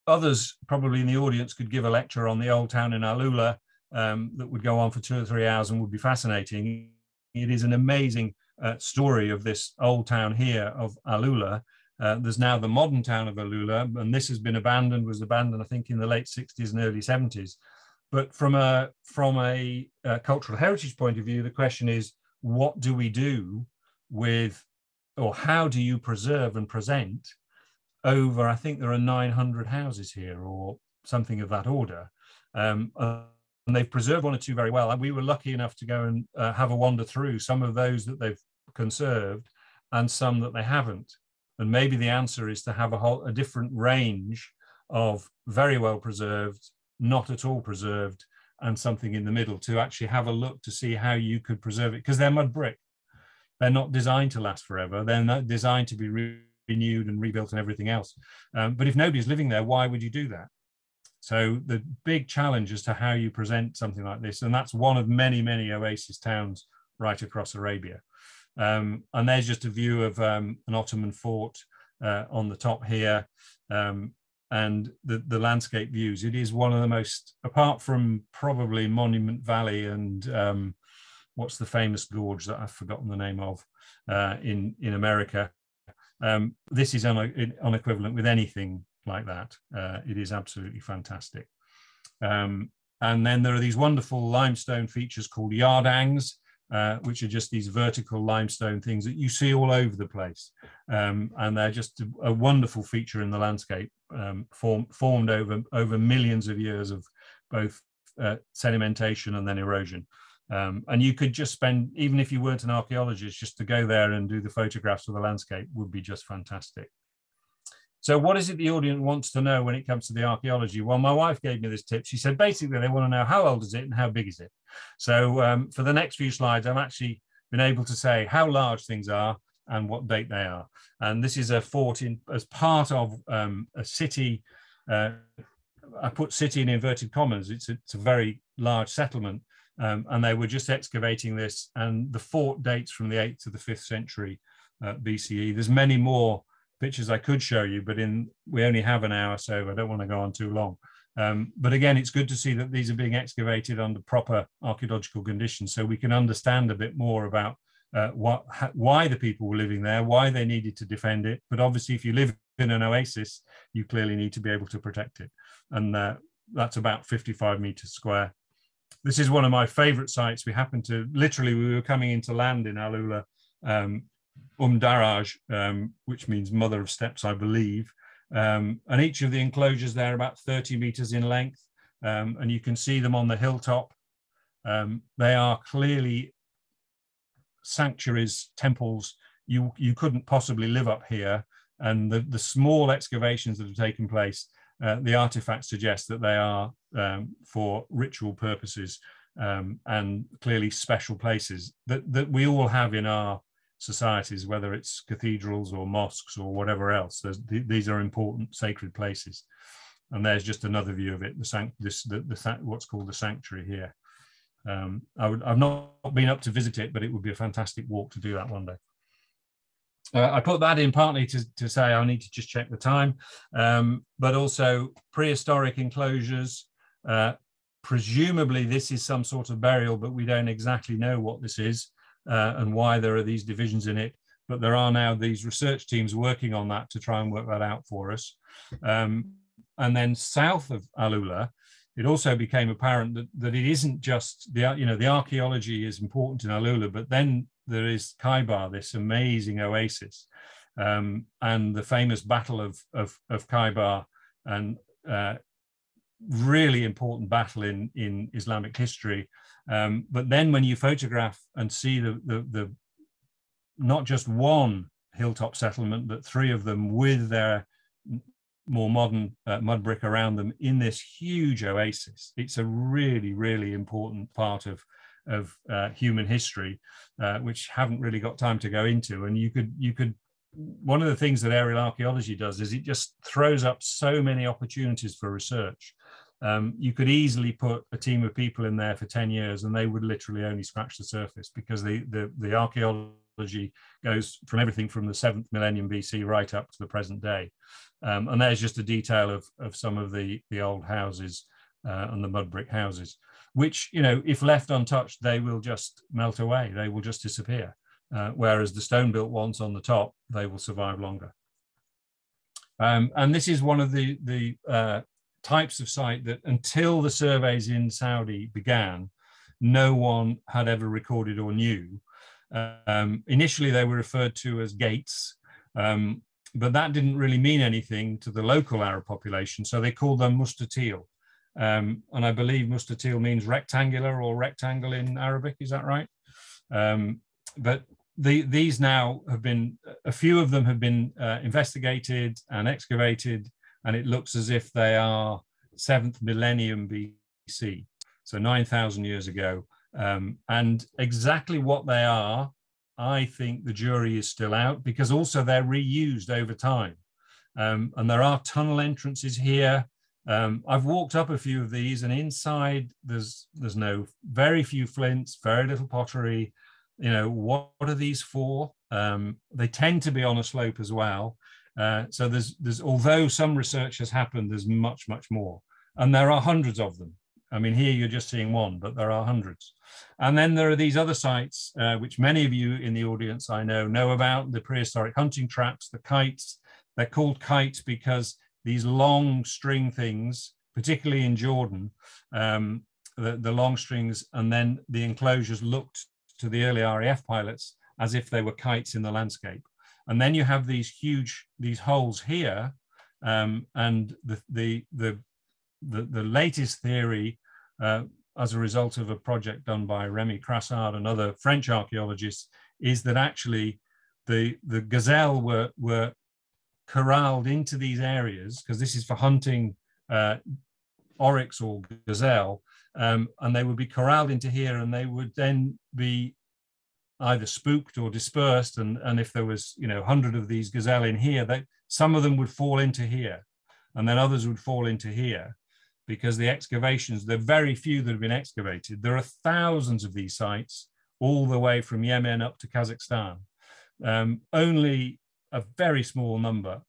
Others probably in the audience could give a lecture on the old town in Alula that would go on for 2 or 3 hours and would be fascinating. It is an amazing story of this old town here of Alula. There's now the modern town of Alula, and this has been abandoned, I think, in the late 60s and early 70s. But from a cultural heritage point of view, the question is, what do we do with, or how do you preserve and present over, I think there are 900 houses here or something of that order. And they've preserved one or two very well. And we were lucky enough to go and have a wander through some of those that they've conserved and some that they haven't. And maybe the answer is to have a different range of very well preserved, not at all preserved, and something in the middle, to actually have a look to see how you could preserve it, because they're mud brick. They're not designed to last forever. They're not designed to be renewed and rebuilt and everything else. But if nobody's living there, why would you do that? So the big challenge as to how you present something like this, and that's one of many, many oasis towns right across Arabia. And there's just a view of an Ottoman fort on the top here, and the landscape views. It is one of the most, apart from probably Monument Valley and what's the famous gorge that I've forgotten the name of in America, this is unequivalent with anything like that. It is absolutely fantastic. And then there are these wonderful limestone features called yardangs, which are just these vertical limestone things that you see all over the place. And they're just a wonderful feature in the landscape, formed over millions of years of both sedimentation and then erosion. And you could just spend, even if you weren't an archaeologist, just to go there and do the photographs of the landscape would be just fantastic. So what is it the audience wants to know when it comes to the archaeology? Well, my wife gave me this tip. She said, basically, they want to know how old is it and how big is it? So for the next few slides, I'm actually been able to say how large things are and what date they are. And this is a fort in, as part of a city, I put city in inverted commas, it's a very large settlement, and they were just excavating this, and the fort dates from the 8th to the 5th century BCE. There's many more pictures I could show you, but we only have an hour, so I don't want to go on too long. But again, it's good to see that these are being excavated under proper archaeological conditions, so we can understand a bit more about why the people were living there, why they needed to defend it. But obviously, if you live in an oasis, you clearly need to be able to protect it. And that's about 55 meters square. This is one of my favorite sites. We happened to, literally, we were coming into land in Alula, Daraj, which means mother of steps, I believe. And each of the enclosures there are about 30 meters in length. And you can see them on the hilltop. They are clearly sanctuaries, temples. You couldn't possibly live up here, and the small excavations that have taken place, the artifacts suggest that they are for ritual purposes, and clearly special places that we all have in our societies, whether it's cathedrals or mosques or whatever else. These are important sacred places. And there's just another view of it, what's called the sanctuary here. I've not been up to visit it, but it would be a fantastic walk to do that one day. I put that in partly to say I need to just check the time, but also prehistoric enclosures. Presumably this is some sort of burial, but we don't exactly know what this is and why there are these divisions in it. But there are now these research teams working on that to try and work that out for us. And then south of Alula, it also became apparent that it isn't just the archaeology is important in Alula, but then there is Khaibar, this amazing oasis, and the famous battle of Khaibar, and really important battle in Islamic history. But then when you photograph and see the not just one hilltop settlement, but three of them with their more modern mud brick around them in this huge oasis, it's a really, really important part of human history, which haven't really got time to go into. And you could, one of the things that aerial archaeology does is it just throws up so many opportunities for research. You could easily put a team of people in there for 10 years and they would literally only scratch the surface, because the archaeology goes from everything from the 7th millennium BC right up to the present day. And there's just a detail of some of the old houses and the mud brick houses, which, if left untouched, they will just melt away. They will just disappear. Whereas the stone-built ones on the top, they will survive longer. And this is one of the types of site that, until the surveys in Saudi began, no one had ever recorded or knew. Initially, they were referred to as gates, but that didn't really mean anything to the local Arab population, so they called them mustatil. And I believe mustatil means rectangular or rectangle in Arabic, is that right? But these now have been, a few of them have been investigated and excavated, and it looks as if they are 7th millennium BC, so 9,000 years ago. And exactly what they are, I think the jury is still out, because also they're reused over time. And there are tunnel entrances here. I've walked up a few of these, and inside there's very few flints, very little pottery. What are these for? They tend to be on a slope as well. So there's although some research has happened, there's much, much more. And there are hundreds of them. I mean, here you're just seeing one, but there are hundreds. And then there are these other sites, which many of you in the audience I know about, the prehistoric hunting traps, the kites. They're called kites because these long string things, particularly in Jordan, the long strings, and then the enclosures looked to the early RAF pilots as if they were kites in the landscape. And then you have these holes here, and the latest theory, as a result of a project done by Remy Crassard and other French archaeologists, is that actually the gazelle were corralled into these areas, because this is for hunting oryx or gazelle, and they would be corralled into here, and they would then be either spooked or dispersed, and if there was, you know, 100 of these gazelle in here, that some of them would fall into here, and then others would fall into here, because the excavations, there are very few that have been excavated. There are thousands of these sites all the way from Yemen up to Kazakhstan. Only a very small number,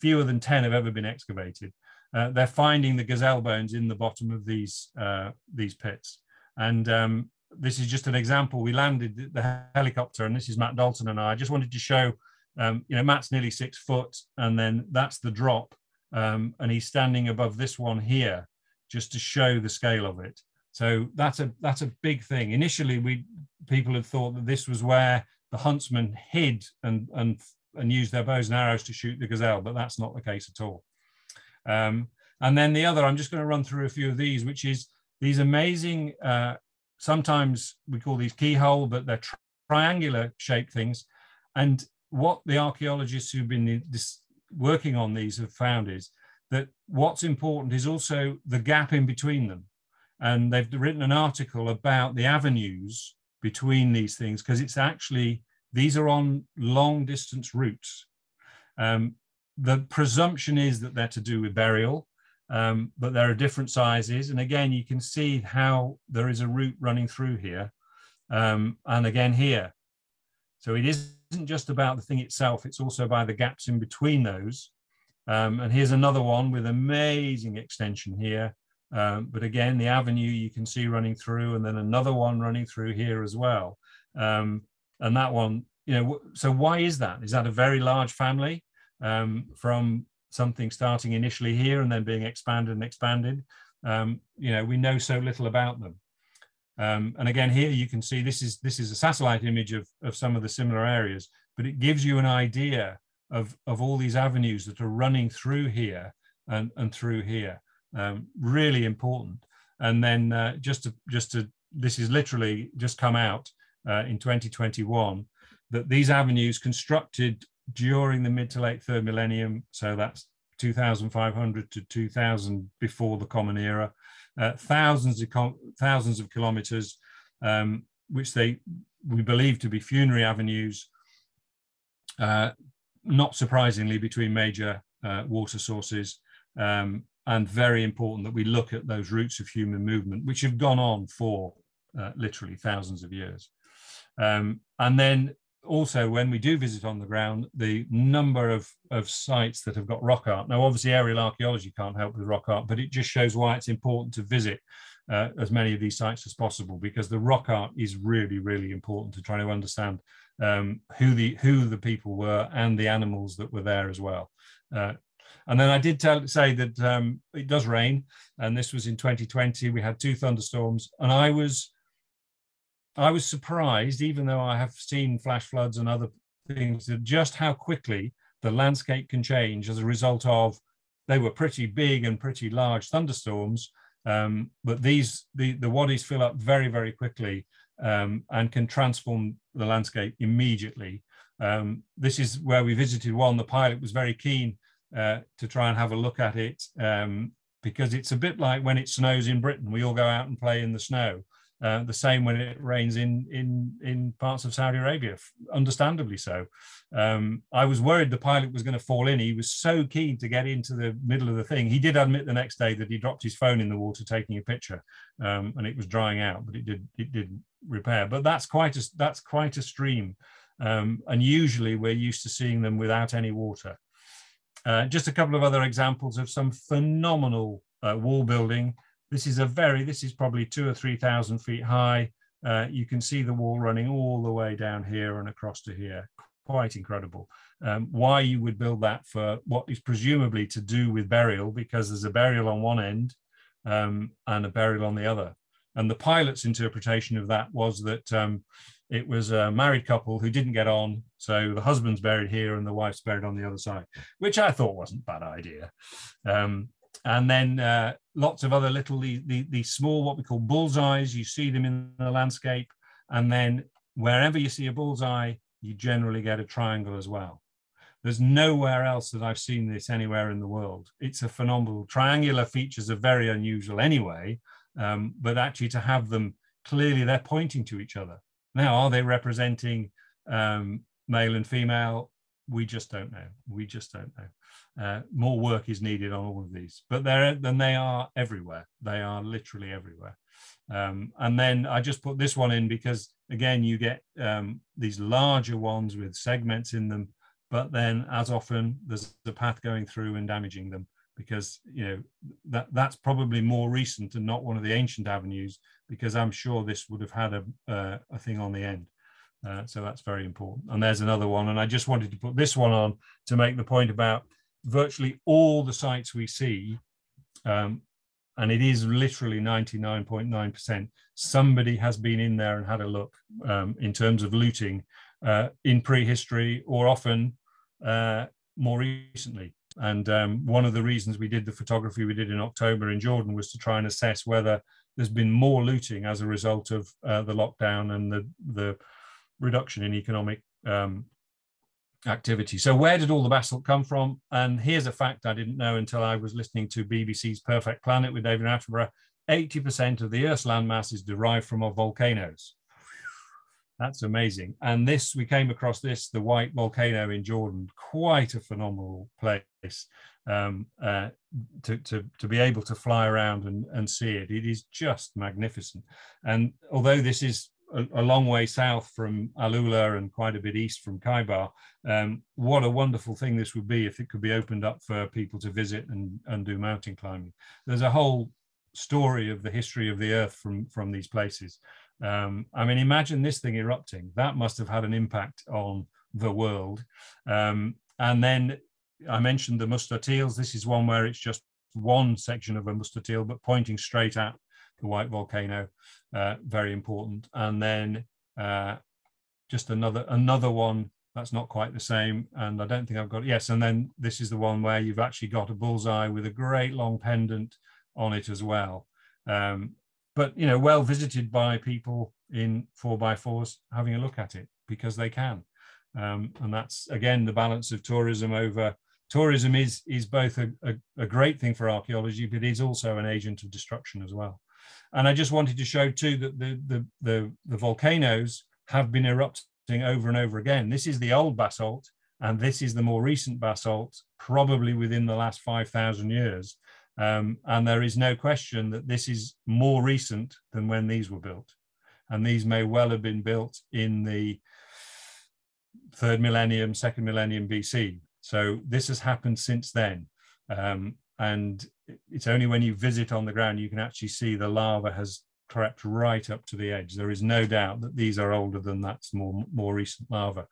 fewer than 10, have ever been excavated. They're finding the gazelle bones in the bottom of these pits, and this is just an example. We landed the helicopter, and this is Matt Dalton and I just wanted to show, you know, Matt's nearly 6 foot, and then that's the drop, and he's standing above this one here, just to show the scale of it. So that's a big thing. Initially, people had thought that this was where the huntsmen hid and used their bows and arrows to shoot the gazelle, but that's not the case at all. And then the other, I'm just going to run through a few of these, which is these amazing, sometimes we call these keyhole, but they're triangular shaped things. And what the archaeologists who've been working on these have found is that what's important is also the gap in between them. And they've written an article about the avenues between these things, because it's actually, these are on long distance routes. The presumption is that they're to do with burial, but there are different sizes. And again, you can see how there is a route running through here, and again here. So it isn't just about the thing itself, it's also by the gaps in between those. And here's another one with amazing extension here. But again, the avenue you can see running through, and then another one running through here as well. And that one, you know, so why is that? Is that a very large family? From something starting initially here and then being expanded and expanded, you know, we know so little about them. And again, here you can see this is a satellite image of some of the similar areas, but it gives you an idea of all these avenues that are running through here and through here. Really important. And then this is literally just come out in 2021, that these avenues constructed during the mid to late third millennium, so that's 2500 to 2000 before the Common Era, thousands of kilometers, which we believe to be funerary avenues, not surprisingly between major water sources, and very important that we look at those routes of human movement, which have gone on for literally thousands of years. And then also, when we do visit on the ground, the number of sites that have got rock art. Now, obviously, aerial archaeology can't help with rock art, but it just shows why it's important to visit as many of these sites as possible, because the rock art is really, really important to try to understand who the people were and the animals that were there as well. And then I did say that it does rain, and this was in 2020. We had 2 thunderstorms, and I was surprised, even though I have seen flash floods and other things, that just how quickly the landscape can change as a result of, they were pretty big and pretty large thunderstorms, but the wadis fill up very, very quickly and can transform the landscape immediately. This is where we visited one. The pilot was very keen to try and have a look at it, because it's a bit like when it snows in Britain, we all go out and play in the snow. The same when it rains in parts of Saudi Arabia, understandably so. I was worried the pilot was going to fall in. He was so keen to get into the middle of the thing. He did admit the next day that he dropped his phone in the water taking a picture, and it was drying out, but it did repair. But that's quite a stream, and usually we're used to seeing them without any water. Just a couple of other examples of some phenomenal wall building. This is probably 2,000 or 3,000 feet high. You can see the wall running all the way down here and across to here. Quite incredible. Why you would build that for what is presumably to do with burial, because there's a burial on one end and a burial on the other. And the pilot's interpretation of that was that it was a married couple who didn't get on. So the husband's buried here and the wife's buried on the other side, which I thought wasn't a bad idea. And then lots of other little, the small, what we call bullseyes, you see them in the landscape. And then wherever you see a bullseye, you generally get a triangle as well. There's nowhere else that I've seen this anywhere in the world. It's a phenomenal, triangular features are very unusual anyway, but actually to have them, clearly they're pointing to each other. Now, are they representing male and female? We just don't know. We just don't know. More work is needed on all of these, but they are everywhere. They are literally everywhere. And then I just put this one in because, again, you get these larger ones with segments in them, but then as often there's the path going through and damaging them, because, you know, that's probably more recent and not one of the ancient avenues, because I'm sure this would have had a thing on the end. So that's very important. And there's another one. And I just wanted to put this one on to make the point about virtually all the sites we see, and it is literally 99.9%, somebody has been in there and had a look in terms of looting in prehistory, or often more recently. And one of the reasons we did the photography we did in October in Jordan was to try and assess whether there's been more looting as a result of the lockdown and the reduction in economic activity. So where did all the basalt come from? And here's a fact I didn't know until I was listening to BBC's Perfect Planet with David Attenborough. 80% of the Earth's landmass is derived from our volcanoes. That's amazing. And this, we came across this, the White Volcano in Jordan, quite a phenomenal place to be able to fly around and see it. It is just magnificent. And although this is a long way south from Alula and quite a bit east from Kaibar, what a wonderful thing this would be if it could be opened up for people to visit and do mountain climbing. There's a whole story of the history of the earth from these places. I mean, imagine this thing erupting. That must have had an impact on the world. And then I mentioned the mustatils. This is one where it's just one section of a mustatil, but pointing straight at the White Volcano, very important. And then just another one that's not quite the same. And I don't think I've got, yes. And then this is the one where you've actually got a bullseye with a great long pendant on it as well. But, you know, well visited by people in 4x4s having a look at it because they can. And that's, again, the balance of tourism over. Tourism is both a great thing for archaeology, but is also an agent of destruction as well. And I just wanted to show too that the volcanoes have been erupting over and over again. This is the old basalt, and this is the more recent basalt, probably within the last 5,000 years. And there is no question that this is more recent than when these were built. And these may well have been built in the 3rd millennium, 2nd millennium BC. So this has happened since then. And it's only when you visit on the ground, you can actually see the lava has crept right up to the edge. There is no doubt that these are older than that's more recent lava.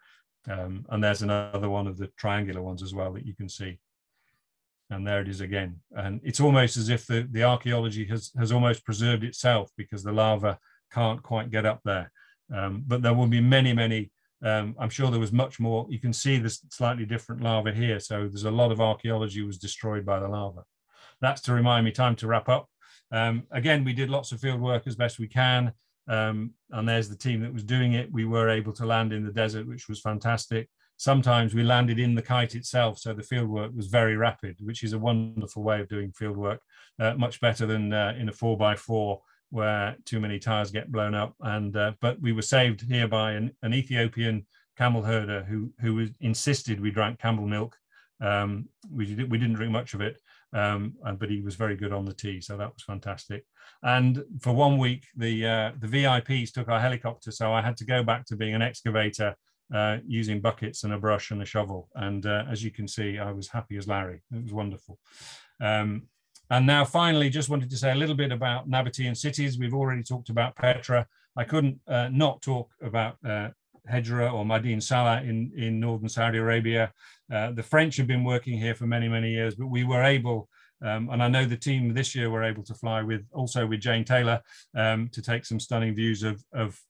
And there's another one of the triangular ones as well that you can see. And there it is again. And it's almost as if the archaeology has almost preserved itself because the lava can't quite get up there. But there will be many, many, I'm sure there was much more. You can see this slightly different lava here. So there's a lot of archaeology was destroyed by the lava. That's to remind me, time to wrap up. Again, we did lots of field work as best we can. And there's the team that was doing it. We were able to land in the desert, which was fantastic. Sometimes we landed in the kite itself, so the fieldwork was very rapid, which is a wonderful way of doing fieldwork, much better than in a 4x4 where too many tires get blown up. And but we were saved here by an Ethiopian camel herder who insisted we drank camel milk. We didn't drink much of it, but he was very good on the tea, so that was fantastic. And for 1 week, the VIPs took our helicopter, so I had to go back to being an excavator, using buckets and a brush and a shovel. And as you can see, I was happy as Larry. It was wonderful. And now finally, just wanted to say a little bit about Nabatean cities. We've already talked about Petra. I couldn't not talk about Hedera or Madin Salah in northern Saudi Arabia. The French have been working here for many, many years, but we were able, and I know the team this year were able to fly also with Jane Taylor to take some stunning views of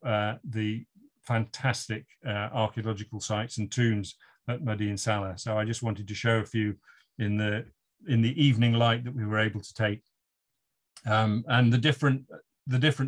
the fantastic archaeological sites and tombs at Madin Salah. So I just wanted to show a few in the evening light that we were able to take, and the different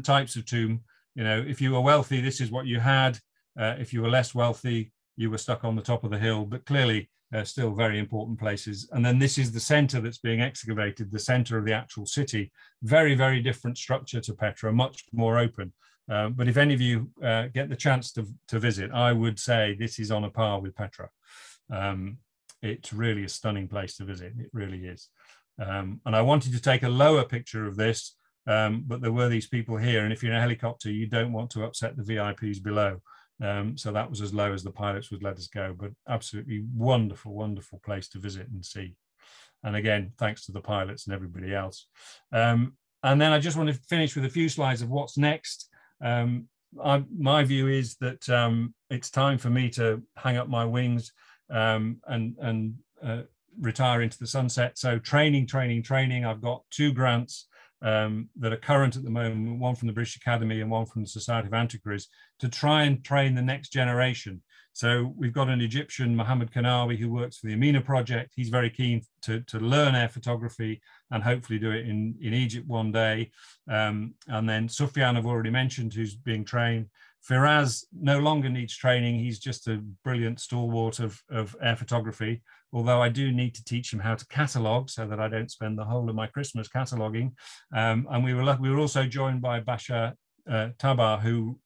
types of tomb. You know, if you were wealthy, this is what you had. If you were less wealthy, you were stuck on the top of the hill, but clearly still very important places. And then this is the center that's being excavated, the center of the actual city. Very, very different structure to Petra, much more open. But if any of you get the chance to visit, I would say this is on a par with Petra. It's really a stunning place to visit, it really is. And I wanted to take a lower picture of this, but there were these people here, and if you're in a helicopter, you don't want to upset the VIPs below. So that was as low as the pilots would let us go, but absolutely wonderful, wonderful place to visit and see. And again, thanks to the pilots and everybody else. And then I just want to finish with a few slides of what's next. My view is that it's time for me to hang up my wings and retire into the sunset. So training, training, training. I've got two grants that are current at the moment, one from the British Academy and one from the Society of Antiquaries, to try and train the next generation. So we've got an Egyptian, Mohammed Kanawi, who works for the Amina Project. He's very keen to learn air photography and hopefully do it in Egypt one day. And then Sufyan, I've already mentioned, who's being trained. Firas no longer needs training. He's just a brilliant stalwart of air photography, although I do need to teach him how to catalogue so that I don't spend the whole of my Christmas cataloguing. And we were also joined by Bashar Tabar, who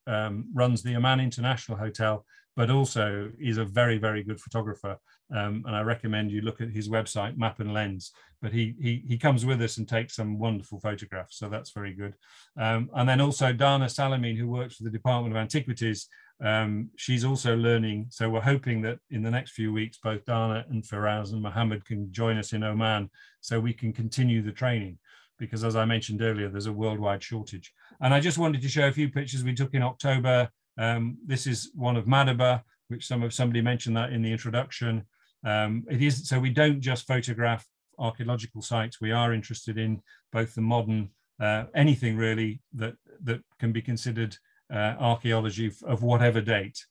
runs the Oman International Hotel, but also is a very, very good photographer. And I recommend you look at his website, Map and Lens. But he comes with us and takes some wonderful photographs, so that's very good. And then also Dana Salamine, who works for the Department of Antiquities, she's also learning. So we're hoping that in the next few weeks, both Dana and Firas and Mohammed can join us in Oman so we can continue the training, because as I mentioned earlier, there's a worldwide shortage. And I just wanted to show a few pictures we took in October. This is one of Madaba, which somebody mentioned that in the introduction. It is, so we don't just photograph archaeological sites, we are interested in both the modern, anything really that can be considered archaeology of whatever date,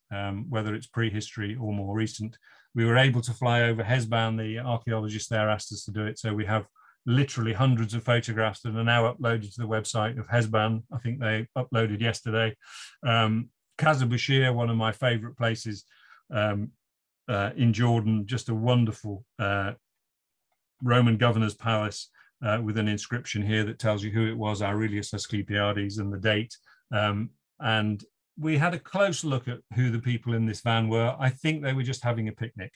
whether it's prehistory or more recent. We were able to fly over Hesban, the archaeologist there asked us to do it, so we have literally hundreds of photographs that are now uploaded to the website of Hesban. I think they uploaded yesterday. Khazar-Bushir, one of my favorite places in Jordan, just a wonderful Roman governor's palace with an inscription here that tells you who it was, Aurelius Asclepiades, and the date. And we had a close look at who the people in this van were. I think they were just having a picnic.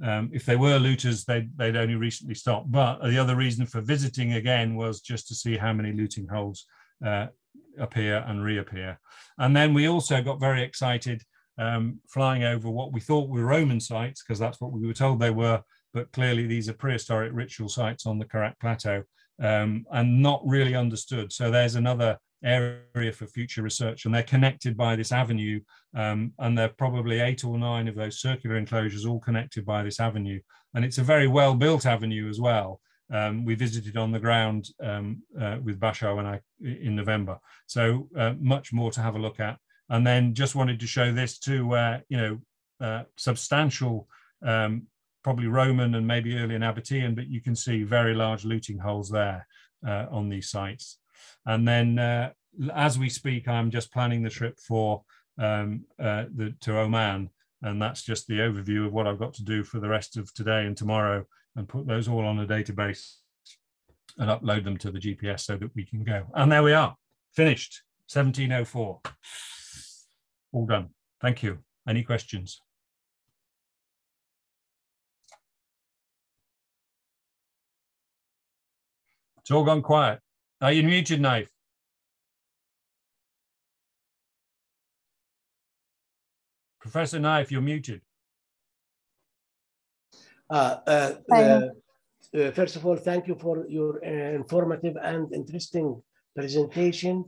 If they were looters, they'd only recently stopped. But the other reason for visiting again was just to see how many looting holes appear and reappear. And then we also got very excited flying over what we thought were Roman sites, because that's what we were told they were, but clearly these are prehistoric ritual sites on the Karak Plateau and not really understood. So there's another area for future research, and they're connected by this avenue, and there are probably 8 or 9 of those circular enclosures all connected by this avenue, and it's a very well built avenue as well. We visited on the ground with Bashar and I in November, so much more to have a look at. And then just wanted to show this too, where substantial, probably Roman and maybe early Nabatean, but you can see very large looting holes there on these sites. And then as we speak, I'm just planning the trip for to Oman, and that's just the overview of what I've got to do for the rest of today and tomorrow, and put those all on a database and upload them to the GPS so that we can go. And there we are, finished, 1704. All done. Thank you. Any questions? It's all gone quiet. Are you muted, Naif? Professor Naif, you're muted. First of all, thank you for your informative and interesting presentation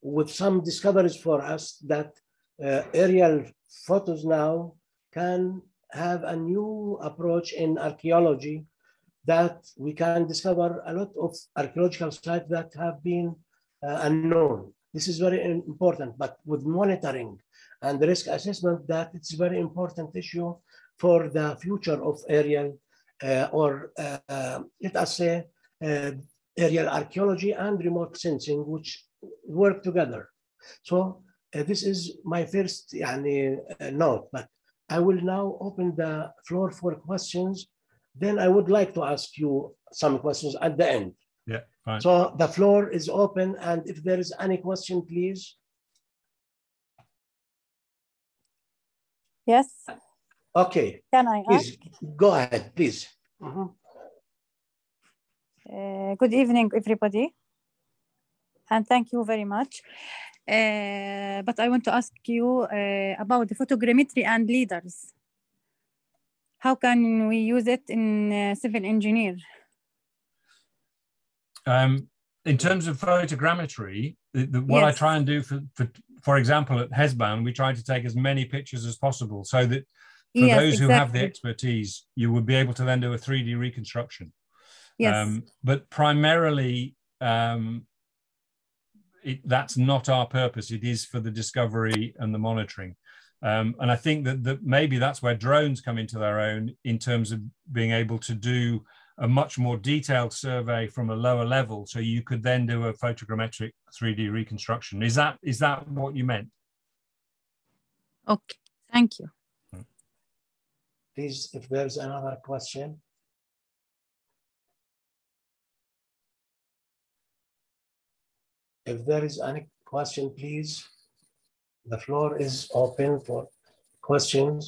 with some discoveries for us that aerial photos now can have a new approach in archaeology, that we can discover a lot of archaeological sites that have been unknown. This is very important, but with monitoring and risk assessment, that it's a very important issue for the future of aerial, let us say, aerial archaeology and remote sensing, which work together. So this is my first note, but I will now open the floor for questions. Then I would like to ask you some questions at the end. Yeah, fine. So the floor is open, and if there is any question, please. Yes. Okay. Can I ask? Go ahead, please. Good evening, everybody. And thank you very much. But I want to ask you about the photogrammetry and leaders. How can we use it in civil engineer? In terms of photogrammetry, what I try and do, for example, at Hesban, we try to take as many pictures as possible so that for those who have the expertise, you would be able to then do a 3D reconstruction. Yes. But primarily, that's not our purpose. It is for the discovery and the monitoring. And I think that, maybe that's where drones come into their own in terms of being able to do a much more detailed survey from a lower level. So you could then do a photogrammetric 3D reconstruction. Is that what you meant? Okay, thank you. Please, if there's another question. If there is any question, please, the floor is open for questions.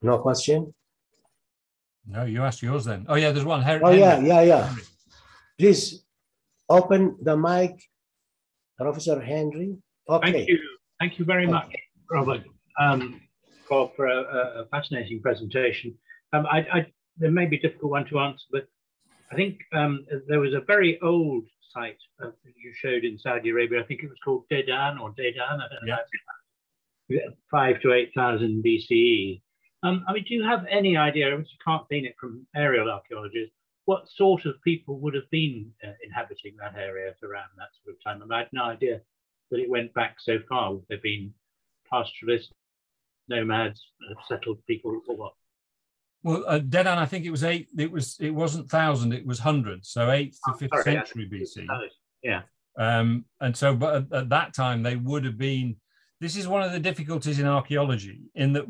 No question? No, you asked yours then. Oh, yeah, there's one. Henry. Please open the mic, Professor Henry. Okay. Thank you very much, Robert, for a fascinating presentation. There may be a difficult one to answer, but I think there was a very old site that you showed in Saudi Arabia. I think it was called Dedan or Dedan, I don't know. Yeah. 5,000 to 8,000 BCE. I mean, do you have any idea, which you can't glean it from aerial archaeologists, what sort of people would have been inhabiting that area around that sort of time? I mean, I had no idea that it went back so far. Would there have been pastoralists, nomads, settled people, or what? Well, Dedan, I think it was eight. It wasn't 1,000. It was hundreds. So 8th to 5th century BC. Yeah. And so, but at that time, they would have been. This is one of the difficulties in archaeology, in that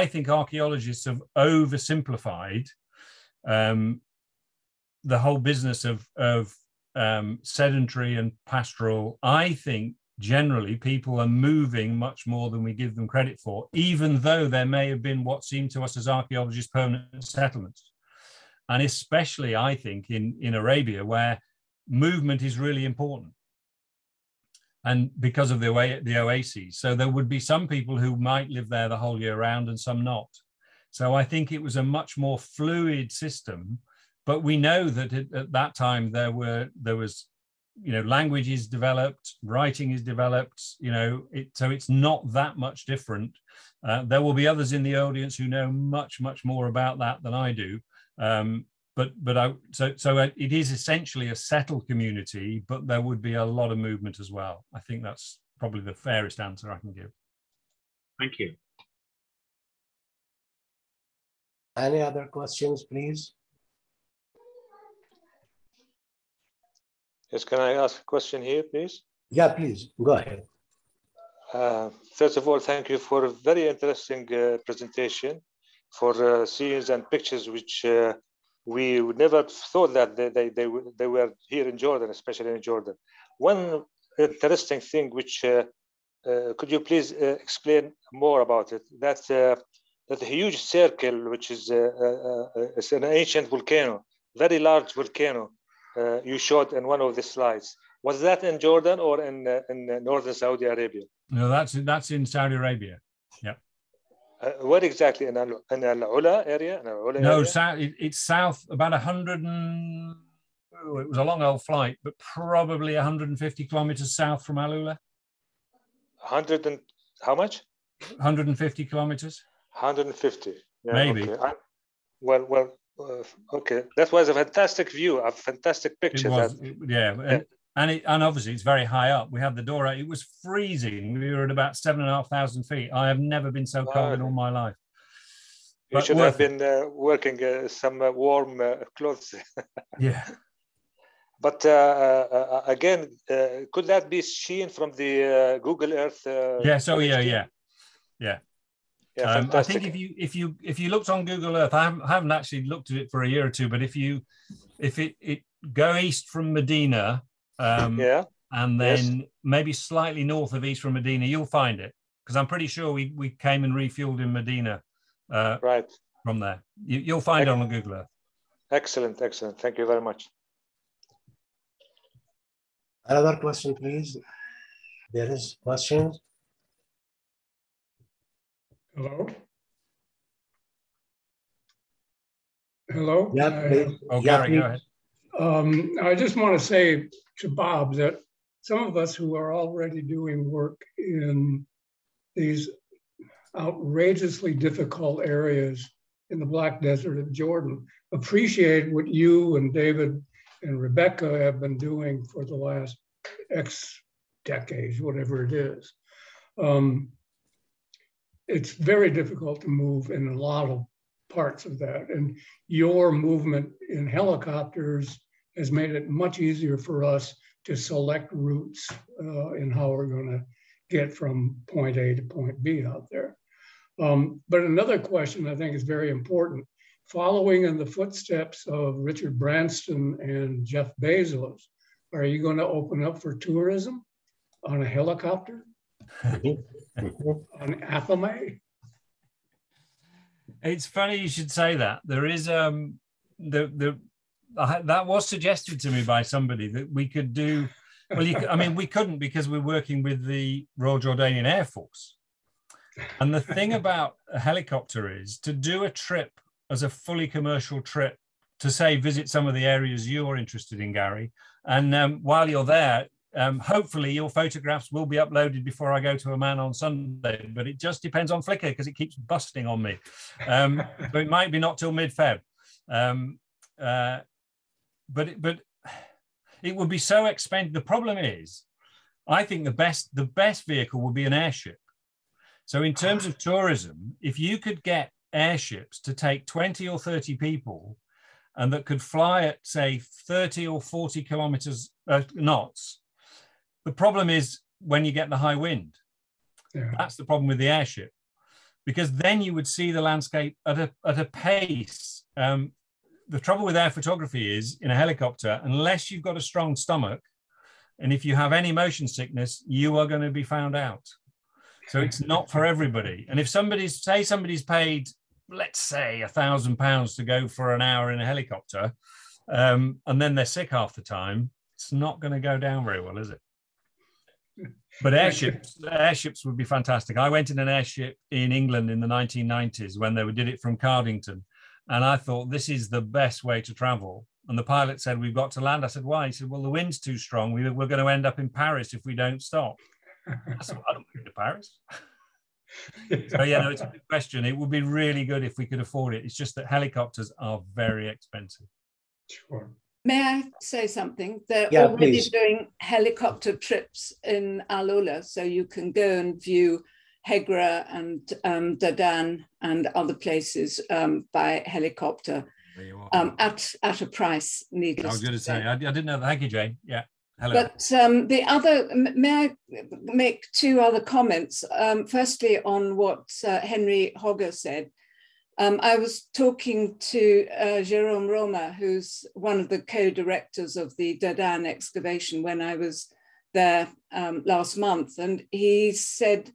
I think archaeologists have oversimplified the whole business of sedentary and pastoral. I think generally people are moving much more than we give them credit for, even though there may have been what seemed to us as archaeologists permanent settlements. And especially, I think, in Arabia, where movement is really important. And because of the oases. So there would be some people who might live there the whole year round and some not. So I think it was a much more fluid system. But we know that at that time there was, you know, language is developed, writing is developed, you know, so it's not that much different. There will be others in the audience who know much, much more about that than I do. So it is essentially a settled community, but there would be a lot of movement as well. I think that's probably the fairest answer I can give. Thank you. Any other questions, please? Yes, can I ask a question here, please? Yeah, please, go ahead. First of all, thank you for a very interesting presentation, for scenes and pictures which we never thought that they were here in Jordan, especially in Jordan. One interesting thing which, could you please explain more about it? That huge circle, which is it's an ancient volcano, very large volcano, you showed in one of the slides. Was that in Jordan or in northern Saudi Arabia? No, that's in Saudi Arabia, yeah. Where exactly, in Al-Ula area? No, it's south, about 100 and... Oh, it was a long old flight, but probably 150 kilometers south from Al-Ula. 100 and... how much? 150 kilometers. 150. Yeah, maybe. Okay. Okay. That was a fantastic view, a fantastic picture. It was, yeah. And obviously it's very high up. We had the door out. It was freezing. We were at about 7,500 feet. I have never been so cold in all my life. But you should have been working some warm clothes. Yeah. But again, could that be seen from the Google Earth? Yeah, I think if you looked on Google Earth, I haven't actually looked at it for a year or two. But if it go east from Medina, and then maybe slightly north of east from Medina, you'll find it, because I'm pretty sure we came and refueled in Medina, right from there. You'll find it on Google Earth. Excellent, excellent. Thank you very much. Another question, please. There is questions. Hello. Hello. Yeah, please. Oh, Gary, go ahead. I just want to say to Bob that some of us who are already doing work in these outrageously difficult areas in the Black Desert of Jordan appreciate what you and David and Rebecca have been doing for the last X decades, whatever it is. It's very difficult to move in a lot of parts of that. And your movement in helicopters has made it much easier for us to select routes in how we're gonna get from point A to point B out there. But another question I think is very important. Following in the footsteps of Richard Branson and Jeff Bezos, are you going to open up for tourism on a helicopter? On APAAME? It's funny you should say that. There is that was suggested to me by somebody that we could do. Well, I mean, we couldn't, because we're working with the Royal Jordanian Air Force. And the thing about a helicopter is, to do a trip as a fully commercial trip, to say visit some of the areas you're interested in, Gary, and while you're there, hopefully your photographs will be uploaded before I go to Oman on Sunday, but it just depends on Flickr because it keeps busting on me. But it might be not till mid-Feb. But it would be so expensive. The problem is, I think the best vehicle would be an airship. So in terms of tourism, if you could get airships to take 20 or 30 people and that could fly at, say, 30 or 40 kilometers knots. The problem is when you get the high wind. Yeah. That's the problem with the airship, because then you would see the landscape at a pace. The trouble with air photography is, in a helicopter, unless you've got a strong stomach and if you have any motion sickness, you are going to be found out. So it's not for everybody. And if somebody's paid, let's say, £1,000 to go for an hour in a helicopter, and then they're sick half the time, it's not going to go down very well, is it? But airships would be fantastic. I went in an airship in England in the 1990s when they did it from Cardington, and I thought, this is the best way to travel. And the pilot said, we've got to land. I said, why? He said, well, the wind's too strong. We're going to end up in Paris if we don't stop. I said, I don't go to Paris. So yeah, no, it's a good question. It would be really good if we could afford it. It's just that helicopters are very expensive. Sure. May I say something? They're already doing helicopter trips in Al-Ula, so you can go and view Hegra and Dadan and other places by helicopter at a price, needless. I was going to say, I didn't know that. Thank you, Jane. Yeah. Hello. But may I make two other comments? Firstly, on what Henry Hogger said, I was talking to Jerome Roma, who's one of the co-directors of the Dadan excavation, when I was there last month, and he said,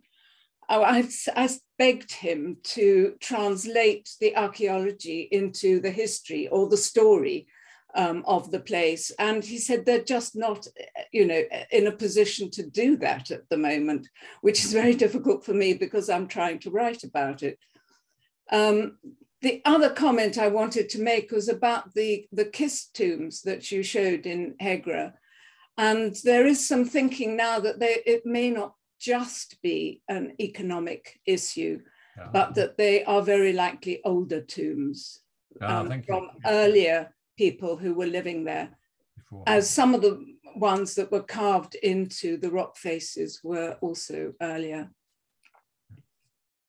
I begged him to translate the archaeology into the history or the story of the place. And he said they're just not, you know, in a position to do that at the moment, which is very difficult for me because I'm trying to write about it. The other comment I wanted to make was about the Kist tombs that you showed in Hegra. And there is some thinking now that it may not just be an economic issue, but that they are very likely older tombs from earlier people who were living there, as some of the ones that were carved into the rock faces were also earlier.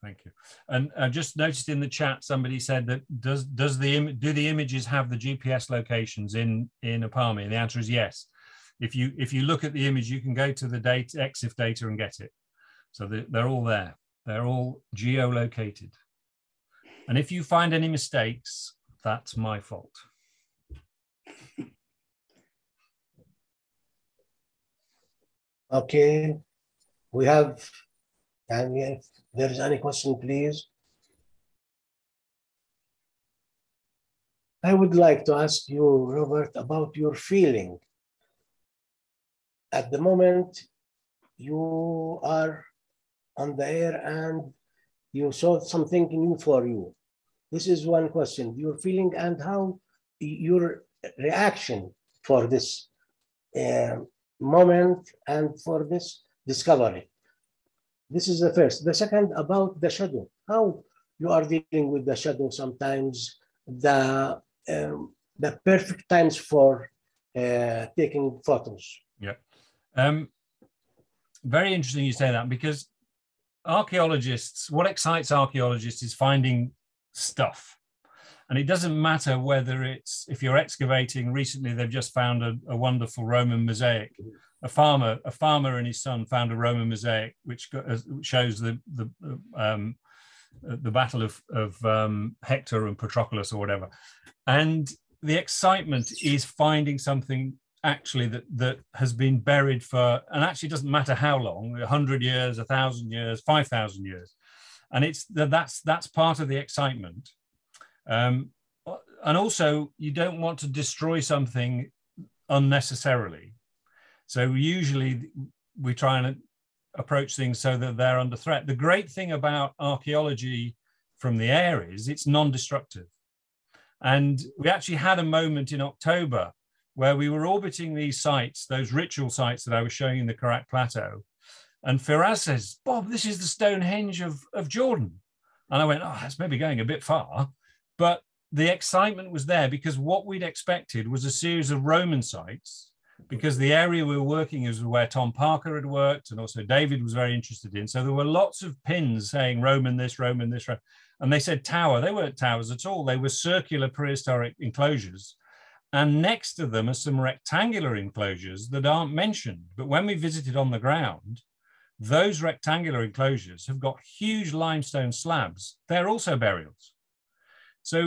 Thank you. And I just noticed in the chat somebody said that do the images have the GPS locations in APAAME? And the answer is yes. If you look at the image, you can go to the data, EXIF data, and get it. So they're all there. They're all geolocated. And if you find any mistakes, that's my fault. Okay, we have, and if there is any question, please. I would like to ask you, Robert, about your feeling. At the moment, you are on the air and you saw something new for you. This is one question, your feeling and how your reaction for this moment and for this discovery. This is the first. The second, about the shadow, how you are dealing with the shadow sometimes, the perfect times for taking photos. Yeah. Very interesting you say that, because archaeologists, what excites archaeologists is finding stuff. And it doesn't matter whether it's, if you're excavating, recently they've just found a wonderful Roman mosaic. A farmer and his son found a Roman mosaic, which shows the battle of Hector and Patroclus or whatever. And the excitement is finding something actually that has been buried for, and actually doesn't matter how long, 100 years, 1,000 years, 5,000 years. And it's that's part of the excitement. And also, you don't want to destroy something unnecessarily. So usually we try and approach things so that they're under threat. The great thing about archaeology from the air is it's non-destructive. And we actually had a moment in October where we were orbiting these sites, those ritual sites that I was showing in the Karak Plateau. And Firas says, "Bob, this is the Stonehenge of Jordan." And I went, "Oh, that's maybe going a bit far." But the excitement was there because what we'd expected was a series of Roman sites, because the area we were working is where Tom Parker had worked and also David was very interested in. So there were lots of pins saying Roman this, Roman this. And they said tower. They weren't towers at all. They were circular prehistoric enclosures. And next to them are some rectangular enclosures that aren't mentioned. But when we visited on the ground, those rectangular enclosures have got huge limestone slabs. They're also burials. So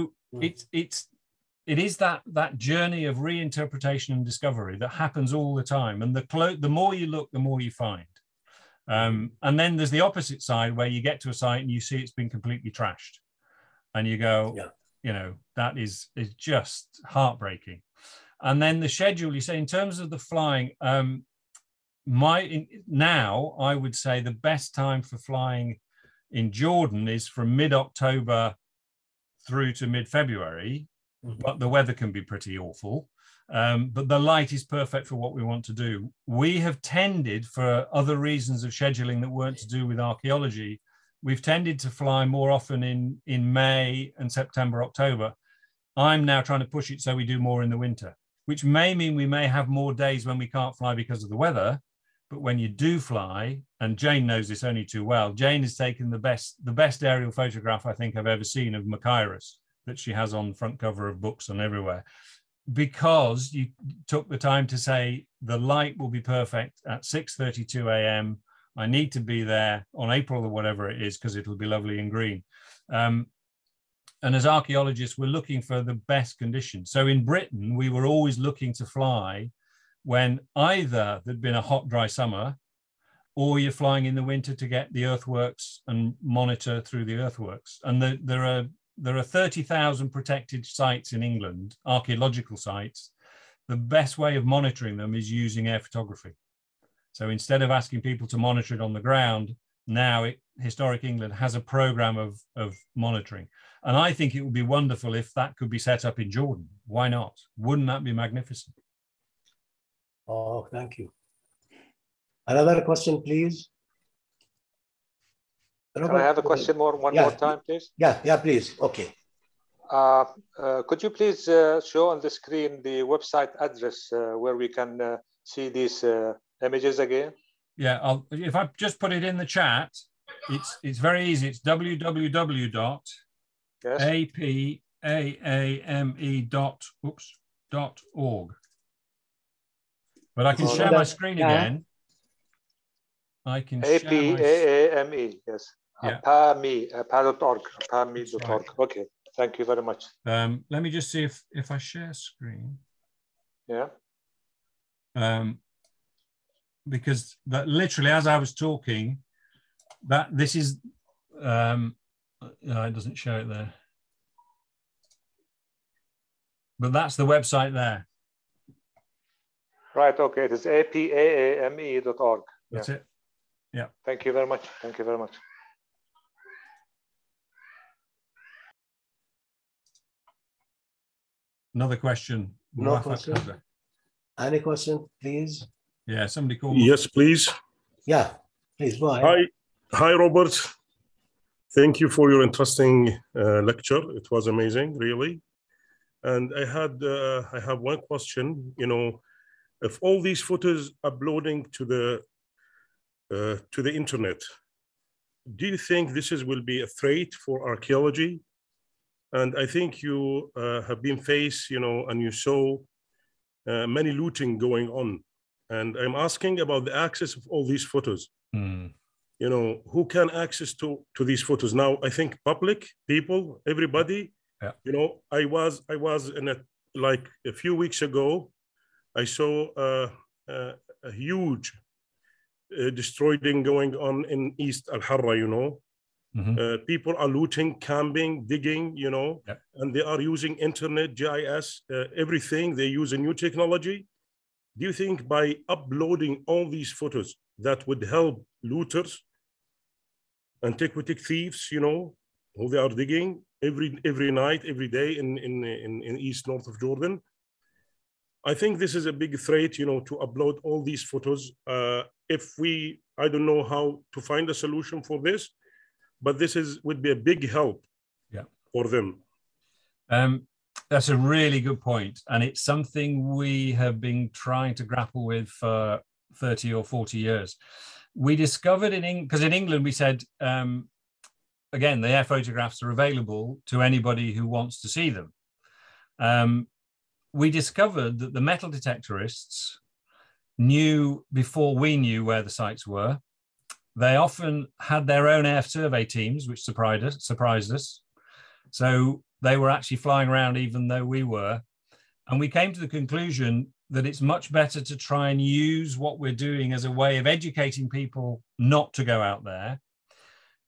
it is that journey of reinterpretation and discovery that happens all the time. And the more you look, the more you find. And then there's the opposite side where you get to a site and you see it's been completely trashed. And you go, yeah, you know, that is just heartbreaking. And then the schedule, you say, in terms of the flying, now I would say the best time for flying in Jordan is from mid-October through to mid-February, but the weather can be pretty awful. But the light is perfect for what we want to do. We have tended, for other reasons of scheduling that weren't to do with archaeology, we've tended to fly more often in May and September, October. I'm now trying to push it so we do more in the winter, which may mean we may have more days when we can't fly because of the weather. But when you do fly, and Jane knows this only too well, Jane has taken the best aerial photograph I think I've ever seen of Machaerus that she has on the front cover of books and everywhere, because you took the time to say the light will be perfect at 6:32 a.m. I need to be there on April or whatever it is because it'll be lovely and green. And as archaeologists, we're looking for the best conditions. So in Britain, we were always looking to fly when either there'd been a hot, dry summer, or you're flying in the winter to get the earthworks and monitor through the earthworks. And there are 30,000 protected sites in England, archaeological sites. The best way of monitoring them is using air photography. So instead of asking people to monitor it on the ground, now Historic England has a program of monitoring. And I think it would be wonderful if that could be set up in Jordan. Why not? Wouldn't that be magnificent? Oh, thank you. Another question, please. Robert, can I have a question one more time, please? Yeah, please. Okay. Could you please show on the screen the website address where we can see these images again? Yeah, if I just put it in the chat, It's very easy. It's www.apaame.org. But I can share my screen again. I can share APAAME, yes. Yeah. APAAME.org. Okay. Thank you very much. Let me just see if I share screen. Yeah. Because that literally, as I was talking, that this is, it doesn't show it there. But that's the website there. Right, okay, it is APAAME.org. That's it. Yeah. Thank you very much. Thank you very much. Another question. No question. Any question, please? Yeah, somebody called. Yes, please. Yeah, please, go ahead. Hi, Robert. Thank you for your interesting lecture. It was amazing, really. And I have one question. You know, if all these photos uploading to the internet, do you think this will be a threat for archaeology? And I think you have been faced, you know, and you saw many looting going on. And I'm asking about the access of all these photos. Mm. You know, who can access to these photos? Now, I think public, people, everybody, yeah. You know, I was in a, like a few weeks ago, I saw a huge destroying going on in East Al-Harra, you know. Mm-hmm. People are looting, camping, digging, you know, yeah. And they are using internet, GIS, everything. They use a new technology. Do you think by uploading all these photos that would help looters, antiquity thieves, you know, who they are digging every night, every day in east north of Jordan? I think this is a big threat, you know, to upload all these photos. If we, I don't know how to find a solution for this, but this would be a big help, yeah, for them. That's a really good point. And it's something we have been trying to grapple with for 30 or 40 years. We discovered because in England, we said, again, the air photographs are available to anybody who wants to see them. We discovered that the metal detectorists knew before we knew where the sites were. They often had their own air survey teams, which surprised us. So they were actually flying around even though we were. And we came to the conclusion that it's much better to try and use what we're doing as a way of educating people not to go out there.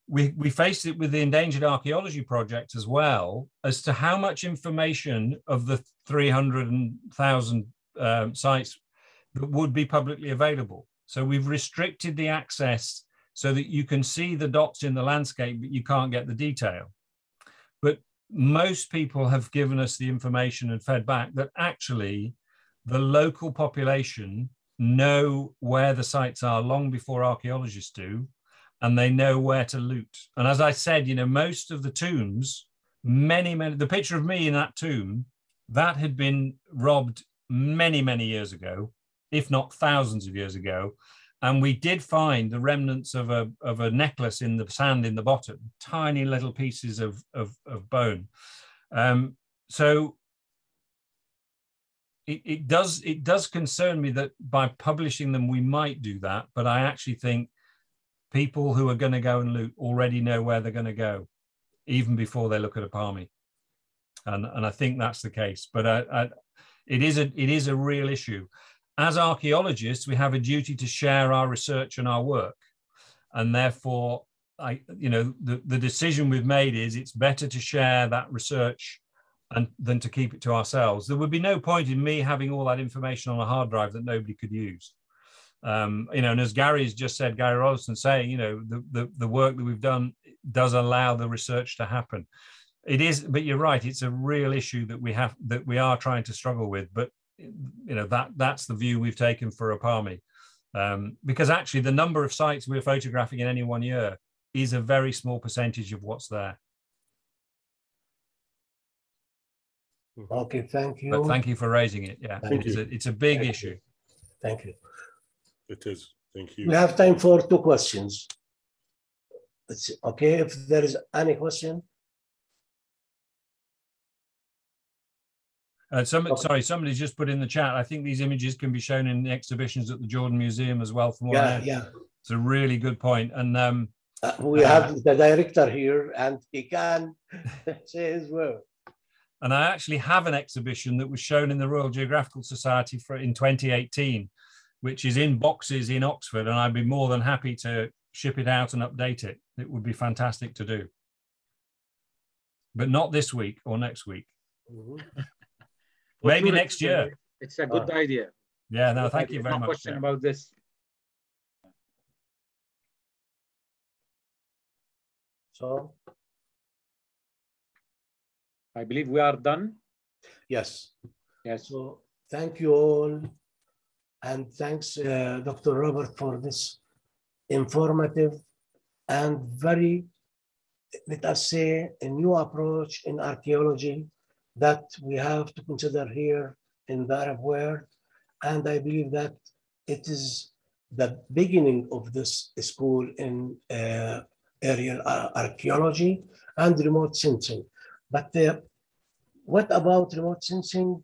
We faced it with the Endangered Archaeology Project as well, as to how much information of the 300,000 sites that would be publicly available. So we've restricted the access so that you can see the dots in the landscape, but you can't get the detail. But most people have given us the information and fed back that actually the local population know where the sites are long before archaeologists do, and they know where to loot. And as I said, you know, most of the tombs, the picture of me in that tomb, that had been robbed many, many years ago, if not thousands of years ago. And we did find the remnants of a necklace in the sand in the bottom, tiny little pieces of bone. So it does concern me that by publishing them, we might do that, but I actually think people who are gonna go and loot already know where they're gonna go, even before they look at APAAME. And I think that's the case, but it is a real issue. As archaeologists, we have a duty to share our research and our work. And therefore, you know, the decision we've made is it's better to share that research than to keep it to ourselves. There would be no point in me having all that information on a hard drive that nobody could use. You know, and as Gary's just said, Gary Rollison saying, you know, the work that we've done does allow the research to happen. It is, but you're right, it's a real issue that we are trying to struggle with, but you know, that's the view we've taken for APAAME, because actually the number of sites we're photographing in any one year is a very small percentage of what's there. Okay, thank you. But thank you for raising it. Yeah, it's a big issue. Thank you. It is. Thank you. We have time for two questions. It's okay if there is any question. Sorry, somebody's just put in the chat, I think these images can be shown in exhibitions at the Jordan Museum as well. Yeah. It's a really good point. And we have the director here and he can say his word. And I actually have an exhibition that was shown in the Royal Geographical Society in 2018, which is in boxes in Oxford, and I'd be more than happy to ship it out and update it. It would be fantastic to do. But not this week or next week. Mm-hmm. Maybe next year. It's a good idea. Yeah, no, thank you very much. Question about this. So, I believe we are done. Yes. Yes. So, thank you all. And thanks, Dr. Robert, for this informative and very, let us say, a new approach in archaeology that we have to consider here in the Arab world. And I believe that it is the beginning of this school in aerial archaeology and remote sensing. But what about remote sensing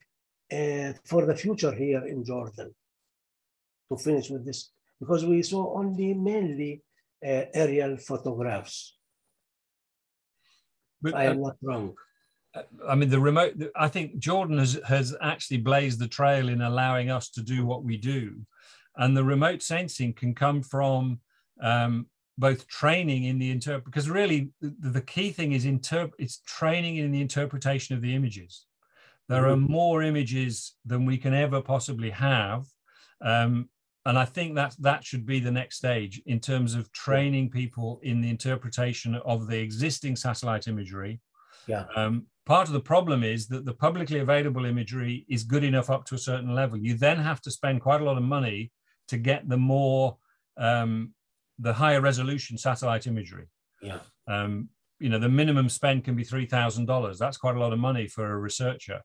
for the future here in Jordan? To finish with this, because we saw only mainly aerial photographs. But I am not wrong. I mean, the remote, I think Jordan has actually blazed the trail in allowing us to do what we do. And the remote sensing can come from both training in the interpret, because really the key thing is it's training in the interpretation of the images. There are more images than we can ever possibly have. And I think that should be the next stage in terms of training people in the interpretation of the existing satellite imagery. Yeah. Part of the problem is that the publicly available imagery is good enough up to a certain level. You then have to spend quite a lot of money to get the more, the higher resolution satellite imagery. Yeah. You know, the minimum spend can be $3,000. That's quite a lot of money for a researcher.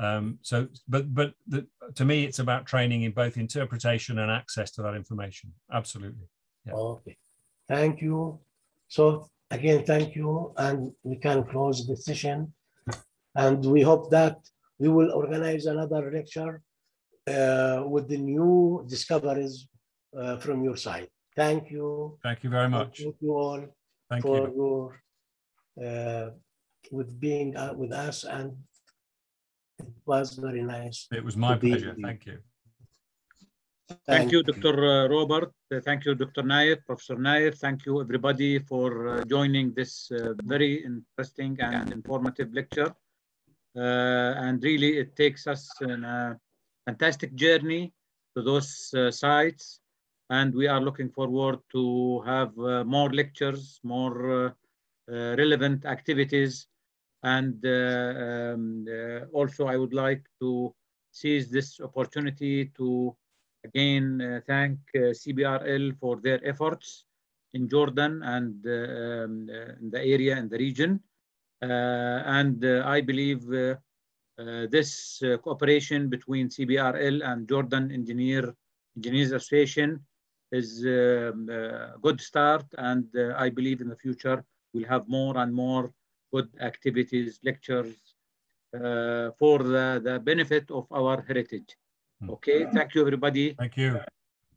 To me, it's about training in both interpretation and access to that information. Absolutely. Yeah. Okay. Thank you. So, again, thank you, and we can close the session. And we hope that we will organize another lecture with the new discoveries from your side. Thank you. Thank you very much. Thank you all for being with us, and it was very nice. It was my pleasure. Thank you. Thank you, Dr. Robert. Thank you, Dr. Naif, Professor Naif. Thank you, everybody, for joining this very interesting and informative lecture. And really, it takes us on a fantastic journey to those sites. And we are looking forward to have more lectures, more relevant activities. And also, I would like to seize this opportunity to again, thank CBRL for their efforts in Jordan and in the area and the region. I believe this cooperation between CBRL and Jordan Engineers Association is a good start. And I believe in the future, we'll have more and more good activities, lectures for the benefit of our heritage. Okay, thank you, everybody. Thank you.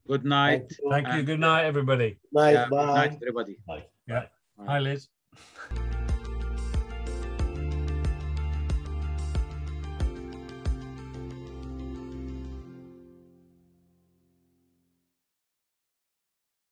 Good night. Thank you. Good night, everybody. Bye. Good night, everybody. Bye. Yeah. Bye. Hi, Liz.